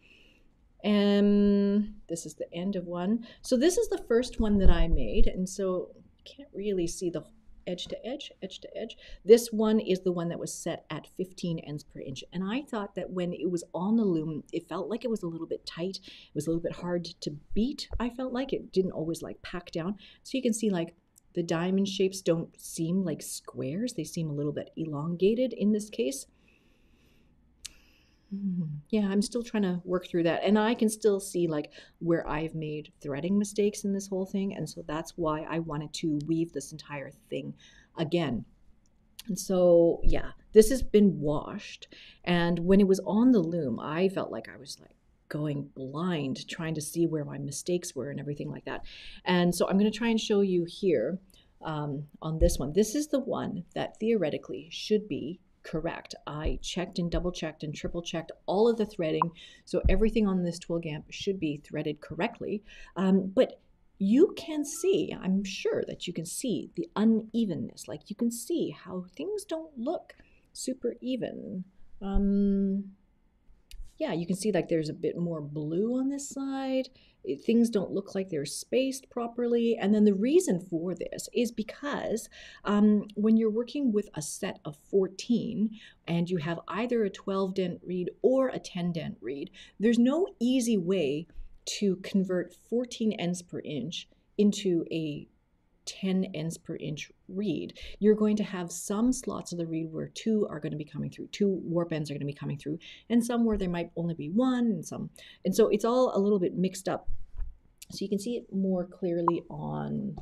And this is the end of one. So this is the first one that I made. And so can't really see the edge to edge, edge to edge. This one is the one that was set at 15 ends per inch. And I thought that when it was on the loom, it felt like it was a little bit tight. It was a little bit hard to beat. I felt like it didn't always like pack down. So you can see like the diamond shapes don't seem like squares. They seem a little bit elongated in this case. Yeah, I'm still trying to work through that. And I can still see like where I've made threading mistakes in this whole thing. And so that's why I wanted to weave this entire thing again. And so, yeah, this has been washed. And when it was on the loom, I felt like I was like going blind, trying to see where my mistakes were and everything like that. And so I'm going to try and show you here on this one. This is the one that theoretically should be correct. I checked and double checked and triple checked all of the threading. So everything on this twilgamp should be threaded correctly. But you can see, I'm sure that you can see the unevenness. Like you can see how things don't look super even. Yeah, you can see like there's a bit more blue on this side. Things don't look like they're spaced properly. And then the reason for this is because when you're working with a set of 14 and you have either a 12 dent reed or a 10 dent reed, there's no easy way to convert 14 ends per inch into a 10 ends per inch reed. You're going to have some slots of the reed where two are going to be coming through, two warp ends are going to be coming through, and some where there might only be one, and some, and so it's all a little bit mixed up. So you can see it more clearly on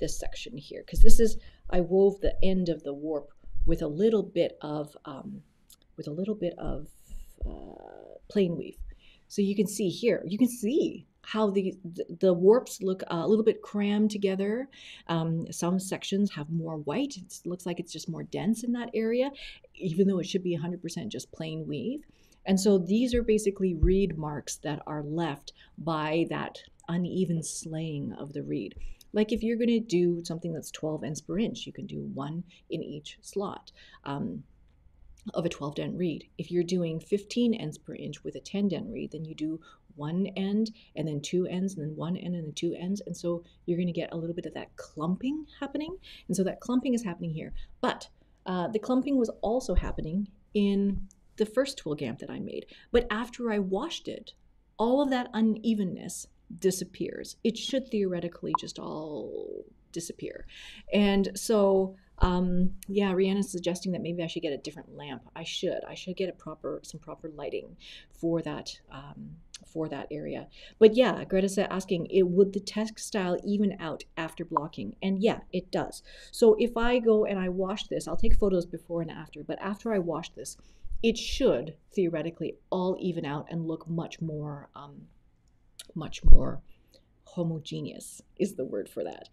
this section here, because this is, I wove the end of the warp with a little bit of plain weave. So you can see here, you can see how the warps look a little bit crammed together. Some sections have more white. It looks like it's just more dense in that area, even though it should be 100% just plain weave. And so these are basically reed marks that are left by that uneven slaying of the reed. Like if you're gonna do something that's 12 ends per inch, you can do one in each slot of a 12 dent reed. If you're doing 15 ends per inch with a 10 dent reed, then you do one end and then two ends and then one end and then two ends. And so you're going to get a little bit of that clumping happening. And so that clumping is happening here. But the clumping was also happening in the first twilgamp that I made. But after I washed it, all of that unevenness disappears. It should theoretically just all disappear. And so yeah, Rihanna's suggesting that maybe I should get a different lamp. I should get some proper lighting for that area. But yeah, Greta's asking, would the textile even out after blocking? And yeah, it does. So if I go and I wash this, I'll take photos before and after, but after I wash this, it should theoretically all even out and look much more homogeneous is the word for that.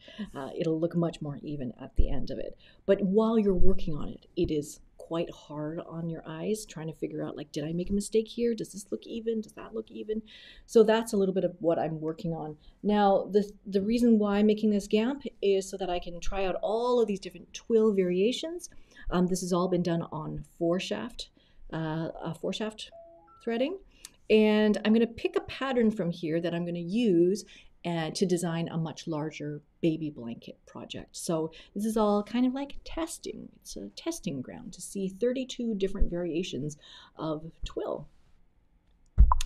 It'll look much more even at the end of it. But while you're working on it, it is quite hard on your eyes trying to figure out like, did I make a mistake here? Does this look even? Does that look even? So that's a little bit of what I'm working on. Now, the reason why I'm making this gamp is so that I can try out all of these different twill variations. This has all been done on four shaft threading. And I'm going to pick a pattern from here that I'm going to use and to design a much larger baby blanket project. So this is all kind of like testing. It's a testing ground to see 32 different variations of twill.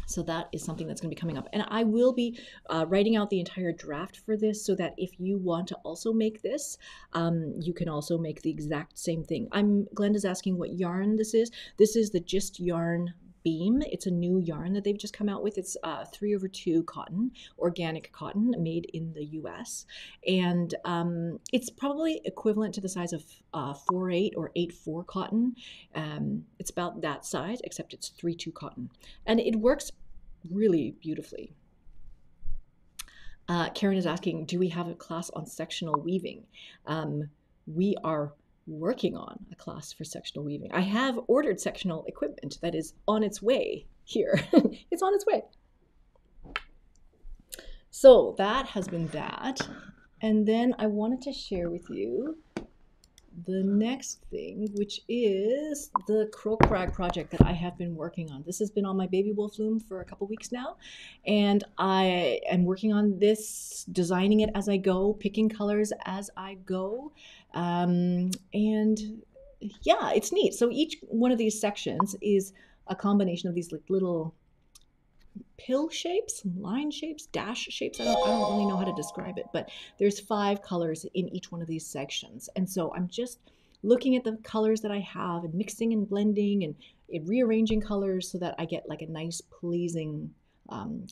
So that is something that's going to be coming up. And I will be writing out the entire draft for this so that if you want to also make this, you can also make the exact same thing. Glenda's asking what yarn this is. This is the Gist yarn beam. It's a new yarn that they've just come out with. It's 3/2 cotton, organic cotton made in the US. And it's probably equivalent to the size of 4/8 or 8/4 cotton. It's about that size, except it's 3/2 cotton. And it works really beautifully. Karen is asking, do we have a class on sectional weaving? We are working on a class for sectional weaving. I have ordered sectional equipment that is on its way here. It's on its way. So that has been that. And then I wanted to share with you the next thing, which is the Croak Rag project that I have been working on. This has been on my baby wolf loom for a couple weeks now, and I am working on this, designing it as I go, picking colors as I go, and yeah, it's neat. So each one of these sections is a combination of these like little pill shapes, line shapes, dash shapes. I don't really know how to describe it, but there's 5 colors in each one of these sections. And so I'm just looking at the colors that I have and mixing and blending and rearranging colors so that I get like a nice pleasing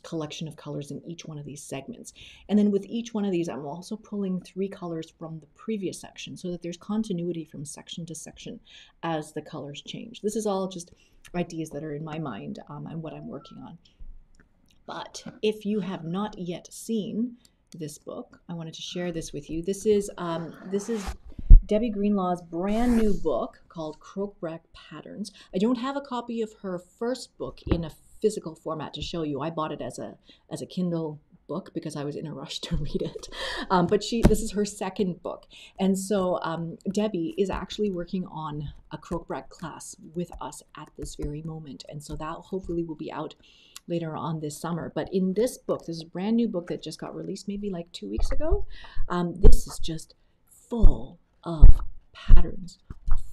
collection of colors in each one of these segments. And then with each one of these, I'm also pulling 3 colors from the previous section so that there's continuity from section to section as the colors change. This is all just ideas that are in my mind and what I'm working on. But if you have not yet seen this book, I wanted to share this with you. This is Debbie Greenlaw's brand new book called Croak Rag Patterns. I don't have a copy of her first book in a physical format to show you. I bought it as a Kindle book because I was in a rush to read it. But this is her second book. And so Debbie is actually working on a Croak Rag class with us at this very moment. And so that hopefully will be out later on this summer. But in this book, this is a brand new book that just got released maybe like 2 weeks ago. This is just full of patterns,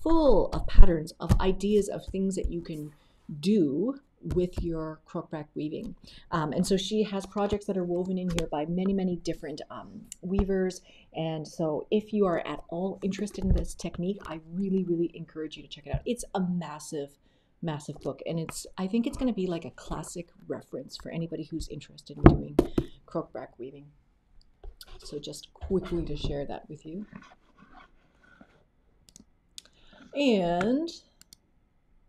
of ideas, of things that you can do with your crook back weaving. And so she has projects that are woven in here by many, many different weavers. And so if you are at all interested in this technique, I really, really encourage you to check it out. It's a massive book, and I think it's going to be like a classic reference for anybody who's interested in doing croak rag weaving. So just quickly to share that with you. And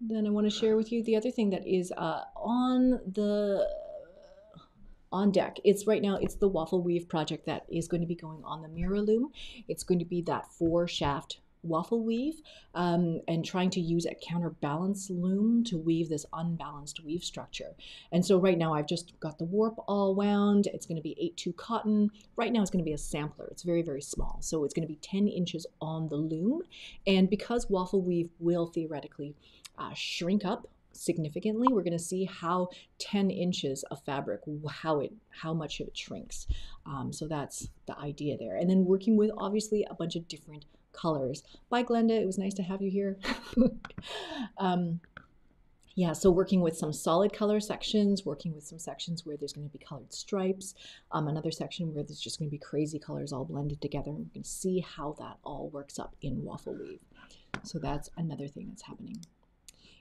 then I want to share with you the other thing that is on deck. It's the waffle weave project that is going to be going on the mirror loom. It's going to be that 4-shaft waffle weave, and trying to use a counterbalance loom to weave this unbalanced weave structure. And so right now I've just got the warp all wound. It's going to be 8/2 cotton. Right now it's going to be a sampler. It's very, very small. So it's going to be 10 inches on the loom. And because waffle weave will theoretically shrink up significantly, we're going to see how 10 inches of fabric, how much of it shrinks. So that's the idea there. And then working with obviously a bunch of different colors. Bye, Glenda. It was nice to have you here. Yeah, so working with some solid color sections, working with some sections where there's going to be colored stripes, another section where there's just going to be crazy colors all blended together. And we can see how that all works up in waffle weave. So that's another thing that's happening.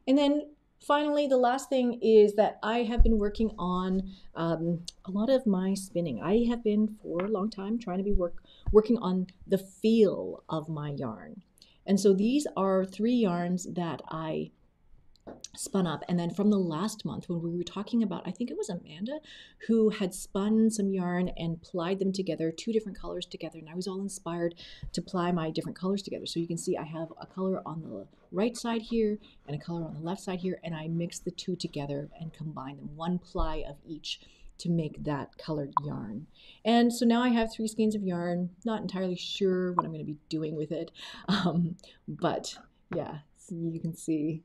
And then finally, the last thing is that I have been working on a lot of my spinning. I have been for a long time trying to be working on the feel of my yarn. And so these are 3 yarns that I spun up. And then from the last month when we were talking about, I think it was Amanda, who had spun some yarn and plied them together, 2 different colors together. And I was all inspired to ply my different colors together. So you can see I have a color on the right side here and a color on the left side here. And I mixed the 2 together and combined them, 1 ply of each, to make that colored yarn. And so now I have 3 skeins of yarn, not entirely sure what I'm going to be doing with it. But yeah, so you can see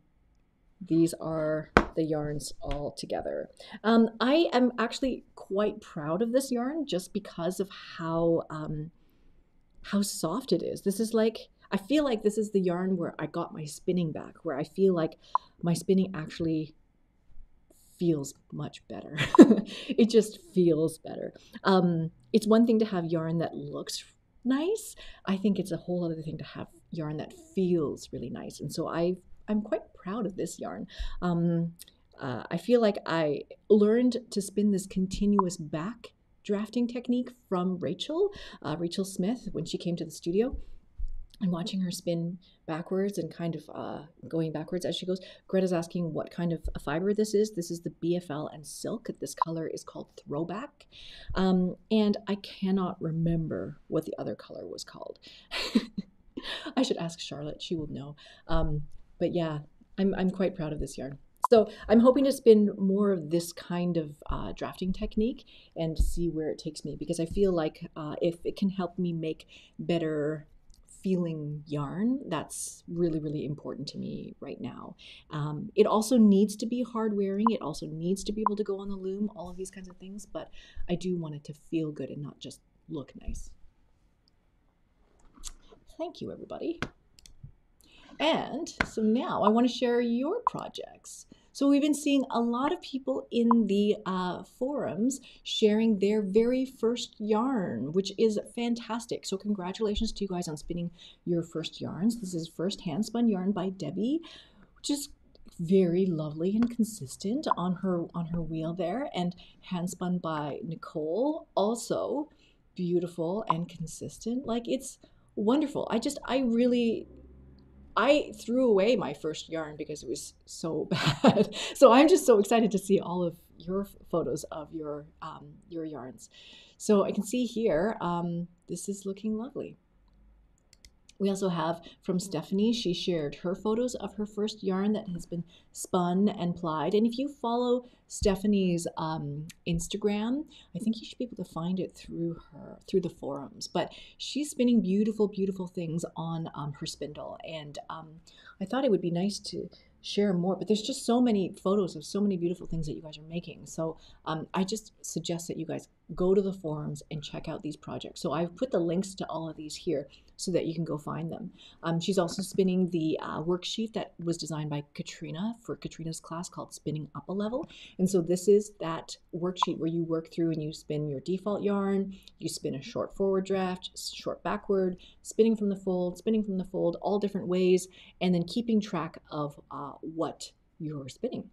These are the yarns all together. I am actually quite proud of this yarn just because of how soft it is. This is like, I feel like this is the yarn where I got my spinning back, where I feel like my spinning actually feels much better. It just feels better. It's one thing to have yarn that looks nice. I think it's a whole other thing to have yarn that feels really nice. And so I'm quite proud of this yarn. I feel like I learned to spin this continuous back drafting technique from Rachel, Rachel Smith, when she came to the studio. And watching her spin backwards and kind of going backwards as she goes. Greta's asking what kind of a fiber this is. This is the BFL and silk. This color is called Throwback. And I cannot remember what the other color was called. I should ask Charlotte. She will know. But yeah, I'm quite proud of this yarn. So I'm hoping to spin more of this kind of drafting technique and see where it takes me. Because I feel like if it can help me make better feeling yarn, that's really, really important to me right now. It also needs to be hard wearing. It also needs to be able to go on the loom, all of these kinds of things, but I do want it to feel good and not just look nice. Thank you, everybody. And so now I want to share your projects. So we've been seeing a lot of people in the forums sharing their very first yarn, which is fantastic. So congratulations to you guys on spinning your first yarns. This is first hand spun yarn by Debbie, which is very lovely and consistent on her wheel there, and hand spun by Nicole, also beautiful and consistent. Like, it's wonderful. I threw away my first yarn because it was so bad. So I'm just so excited to see all of your photos of your yarns. So I can see here, this is looking lovely. We also have from Stephanie. She shared her photos of her first yarn that has been spun and plied. And if you follow Stephanie's Instagram, I think you should be able to find it through the forums. But she's spinning beautiful, beautiful things on her spindle. And I thought it would be nice to share more, but there's just so many photos of so many beautiful things that you guys are making. So I just suggest that you guys go to the forums and check out these projects. So I've put the links to all of these here so that you can go find them. She's also spinning the worksheet that was designed by Katrina for Katrina's class called Spinning Up a Level. And so this is that worksheet where you work through and you spin your default yarn, you spin a short forward draft, short backward, spinning from the fold, all different ways, and then keeping track of what you're spinning.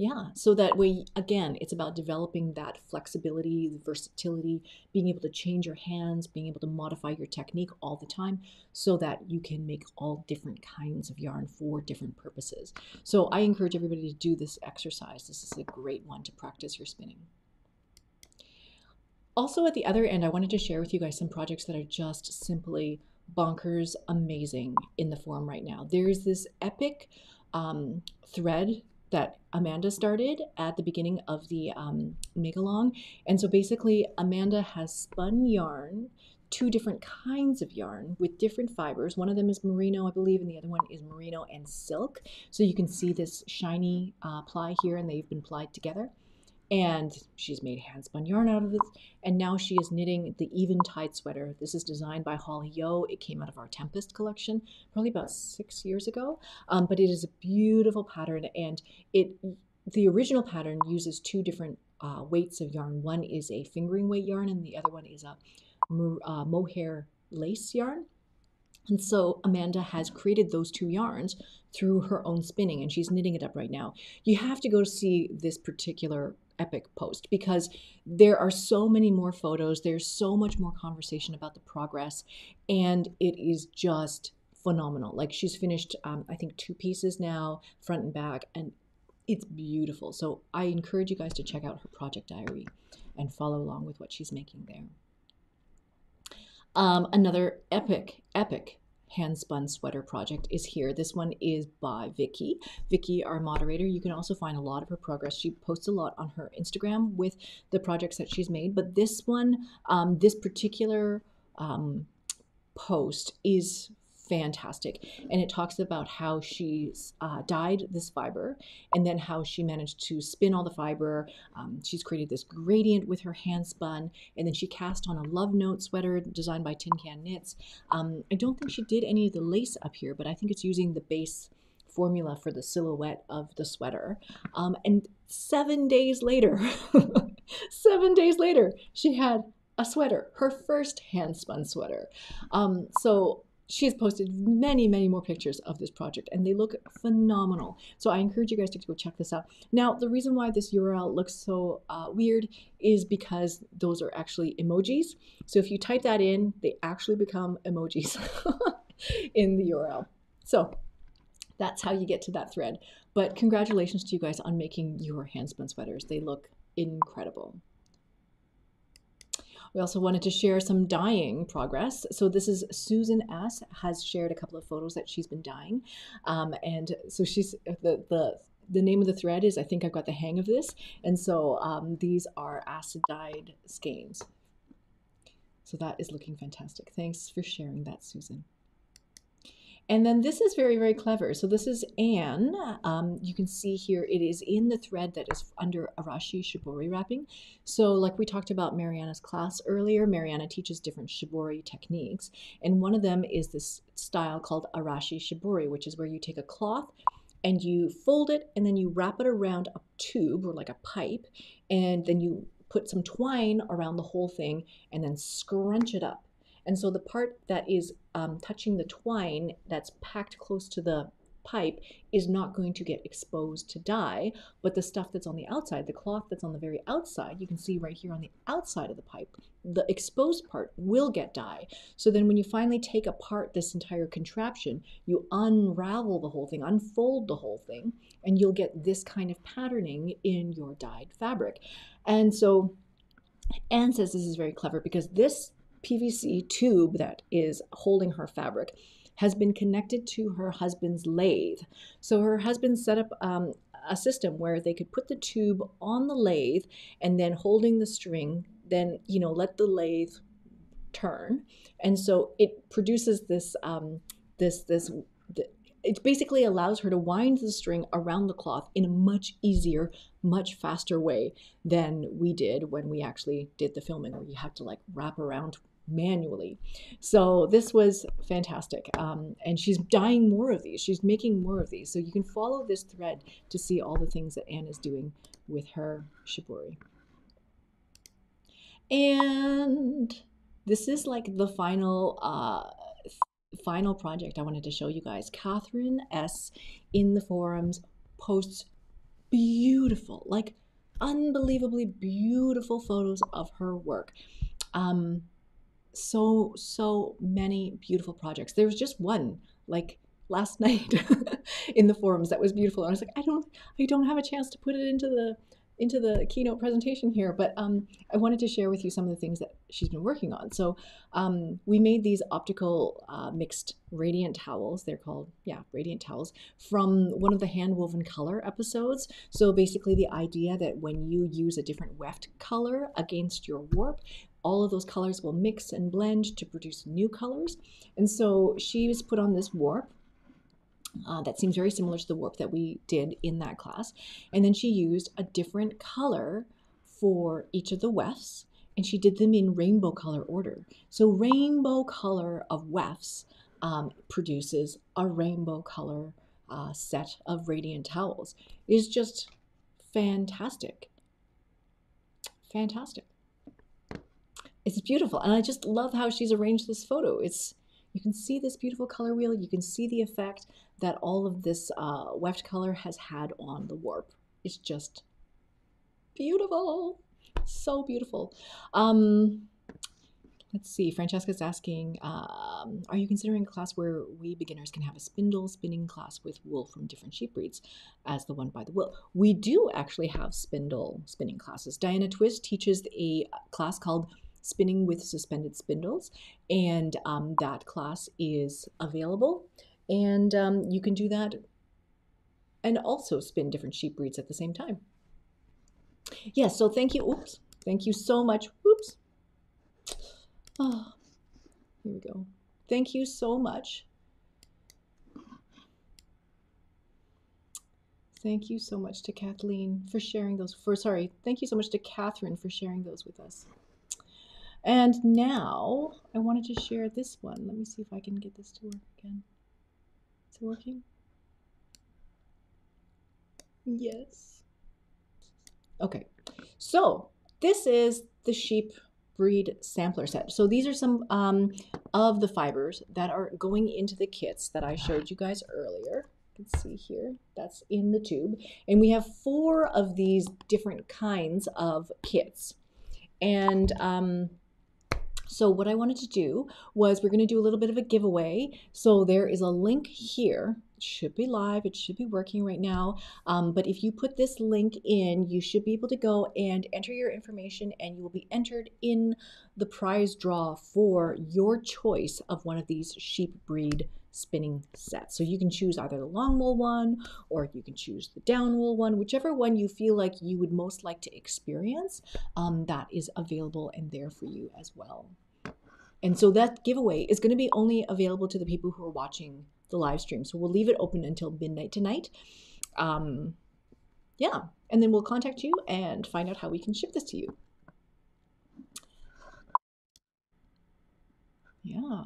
Yeah, so that way, again, it's about developing that flexibility, the versatility, being able to change your hands, being able to modify your technique all the time so that you can make all different kinds of yarn for different purposes. So I encourage everybody to do this exercise. This is a great one to practice your spinning. Also at the other end, I wanted to share with you guys some projects that are just simply bonkers amazing in the forum right now. There is this epic thread that Amanda started at the beginning of the make-along. And so basically Amanda has spun yarn, two different kinds of yarn with different fibers. One of them is merino, I believe, and the other one is merino and silk. So you can see this shiny ply here, and they've been plied together. And she's made hand-spun yarn out of it. And now she is knitting the Eventide sweater. This is designed by Holly Yo. It came out of our Tempest collection probably about 6 years ago. But it is a beautiful pattern. And the original pattern uses two different weights of yarn. One is a fingering weight yarn, and the other one is a mohair lace yarn. And so Amanda has created those two yarns through her own spinning, and she's knitting it up right now. You have to go see this particular epic post because there are so many more photos. There's so much more conversation about the progress, and it is just phenomenal. Like, she's finished, I think, 2 pieces now, front and back, and it's beautiful. So I encourage you guys to check out her project diary and follow along with what she's making there. Another epic hand-spun sweater project is here. This one is by Vicky. Vicky, our moderator. You can also find a lot of her progress. She posts a lot on her Instagram with the projects that she's made. But this one, this particular post is fantastic. And it talks about how she dyed this fiber and then how she managed to spin all the fiber. She's created this gradient with her hand spun, and then she cast on a love note sweater designed by Tin Can Knits. I don't think she did any of the lace up here, but I think it's using the base formula for the silhouette of the sweater. And 7 days later, 7 days later, she had a sweater, her first hand-spun sweater. So she's posted many, many more pictures of this project, and they look phenomenal. So I encourage you guys to go check this out. Now, the reason why this URL looks so weird is because those are actually emojis. So if you type that in, they actually become emojis in the URL. So that's how you get to that thread. But congratulations to you guys on making your hand-spun sweaters. They look incredible. We also wanted to share some dyeing progress. So this is Susan S. has shared a couple of photos that she's been dyeing. And so she's, the name of the thread is, I think I've got the hang of this. And so these are acid dyed skeins. So that is looking fantastic. Thanks for sharing that, Susan. And then this is very, very clever. So this is Anne. You can see here it is in the thread that is under Arashi Shibori wrapping. So like we talked about Mariana's class earlier, Mariana teaches different Shibori techniques. And one of them is this style called Arashi Shibori, which is where you take a cloth and you fold it and then you wrap it around a tube or like a pipe. And then you put some twine around the whole thing and then scrunch it up. And so the part that is touching the twine that's packed close to the pipe is not going to get exposed to dye, but the stuff that's on the outside, the cloth that's on the very outside, you can see right here on the outside of the pipe, the exposed part will get dye. So then when you finally take apart this entire contraption, you unravel the whole thing, unfold the whole thing, and you'll get this kind of patterning in your dyed fabric. And so Anne says this is very clever because this PVC tube that is holding her fabric has been connected to her husband's lathe. So her husband set up a system where they could put the tube on the lathe and then holding the string, then, you know, let the lathe turn. And so it produces this, it basically allows her to wind the string around the cloth in a much easier, much faster way than we did when we actually did the filming, where you have to like wrap around manually. So this was fantastic. And she's dyeing more of these. She's making more of these. So you can follow this thread to see all the things that Anne is doing with her Shibori. And this is like the final final project I wanted to show you guys. Catherine S. in the forums posts beautiful, like unbelievably beautiful photos of her work. So many beautiful projects. There was just one like last night in the forums that was beautiful. And I was like, I don't have a chance to put it into the keynote presentation here, but I wanted to share with you some of the things that she's been working on. So we made these optical mixed radiant towels. They're called, yeah, radiant towels from one of the hand woven color episodes. So basically the idea that when you use a different weft color against your warp, all of those colors will mix and blend to produce new colors. And so she was put on this warp that seems very similar to the warp that we did in that class. And then she used a different color for each of the wefts, and she did them in rainbow color order. So rainbow color of wefts produces a rainbow color set of radiant towels. It is just fantastic. Fantastic. It's beautiful. And I just love how she's arranged this photo. It's, you can see this beautiful color wheel. You can see the effect that all of this weft color has had on the warp. It's just beautiful. So beautiful. Let's see. Francesca's asking, are you considering a class where we beginners can have a spindle spinning class with wool from different sheep breeds as the one by the wool? We do actually have spindle spinning classes. Diana Twist teaches a class called Spinning with Suspended Spindles, and that class is available, and you can do that and also spin different sheep breeds at the same time. Yes, yeah, so thank you. Oops, thank you so much. Oops. Oh, here we go. Thank you so much Thank you so much to Kathleen for sharing those. Thank you so much to Catherine for sharing those with us. And now I wanted to share this one. Let me see if I can get this to work again. Is it working? Yes. Okay. So this is the sheep breed sampler set. So these are some of the fibers that are going into the kits that I showed you guys earlier. You can see here, that's in the tube. And we have 4 of these different kinds of kits. And so what I wanted to do was we're going to do a little bit of a giveaway. So there is a link here. It should be live. It should be working right now. But if you put this link in, you should be able to go and enter your information, and you will be entered in the prize draw for your choice of one of these sheep breed spinning sets. So you can choose either the long wool one, or you can choose the down wool one, whichever one you feel like you would most like to experience. That is available and there for you as well. And so that giveaway is going to be only available to the people who are watching the live stream. So we'll leave it open until midnight tonight. Yeah, and then we'll contact you and find out how we can ship this to you. Yeah.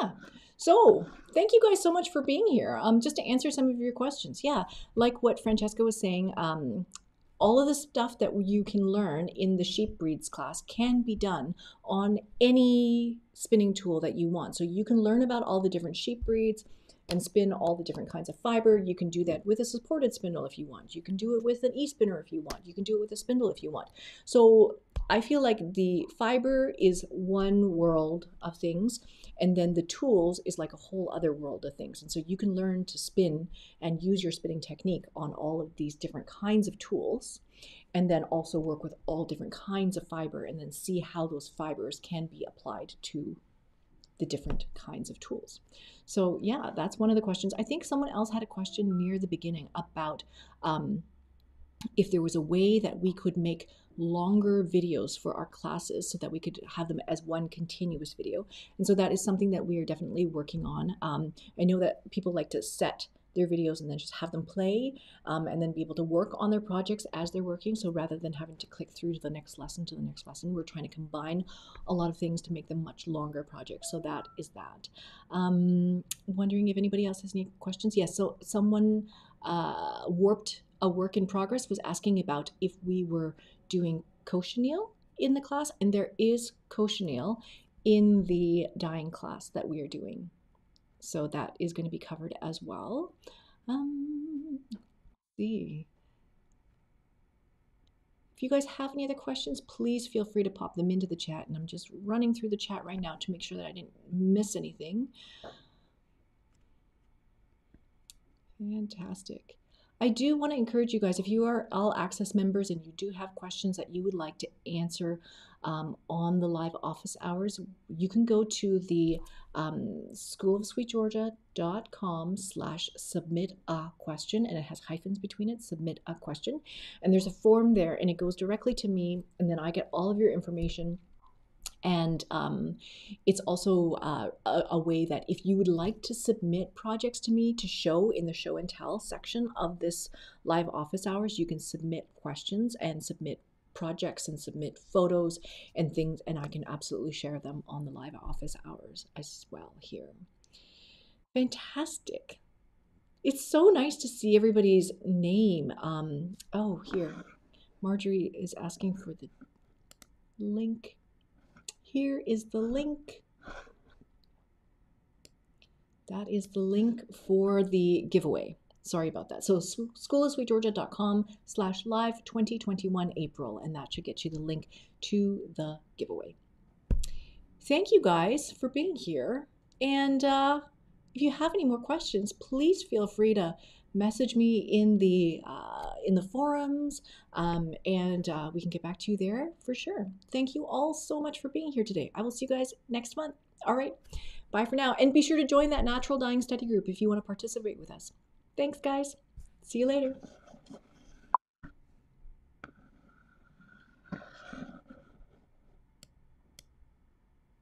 Yeah. So thank you guys so much for being here. Just to answer some of your questions. Yeah. Like what Francesca was saying, all of the stuff that you can learn in the sheep breeds class can be done on any spinning tool that you want. So you can learn about all the different sheep breeds and spin all the different kinds of fiber. You can do that with a supported spindle if you want. You can do it with an e-spinner if you want. You can do it with a spindle if you want. So I feel like the fiber is one world of things, and then the tools is like a whole other world of things. And so you can learn to spin and use your spinning technique on all of these different kinds of tools, and then also work with all different kinds of fiber, and then see how those fibers can be applied to the different kinds of tools. So yeah, that's one of the questions. I think someone else had a question near the beginning about if there was a way that we could make longer videos for our classes so that we could have them as one continuous video. And so that is something that we are definitely working on. I know that people like to set their videos and then just have them play and then be able to work on their projects as they're working. So rather than having to click through to the next lesson, we're trying to combine a lot of things to make them much longer projects. So that is that. Wondering if anybody else has any questions. Yes, so someone warped a work in progress was asking about if we were doing cochineal in the class, and there is cochineal in the dyeing class that we are doing. So that is going to be covered as well. Let's see. If you guys have any other questions, please feel free to pop them into the chat. And I'm just running through the chat right now to make sure that I didn't miss anything. Fantastic. I do want to encourage you guys, if you are All Access members and you do have questions that you would like to answer on the live office hours, you can go to the schoolofsweetgeorgia.com/submit-a-question, and it has hyphens between it, submit a question. And there's a form there, and it goes directly to me, and then I get all of your information. And it's also a way that if you would like to submit projects to me to show in the show and tell section of this live office hours, you can submit questions and submit projects and submit photos and things, and I can absolutely share them on the live office hours as well here. Fantastic. It's so nice to see everybody's name. Oh, here. Marjorie is asking for the link. Here is the link. That is the link for the giveaway. Sorry about that. So schoolofsweetgeorgia.com/live2021April, and that should get you the link to the giveaway. Thank you guys for being here. And if you have any more questions, please feel free to message me in the forums, and we can get back to you there for sure. Thank you all so much for being here today. I will see you guys next month. All right. Bye for now. And be sure to join that natural dyeing study group if you want to participate with us. Thanks, guys. See you later.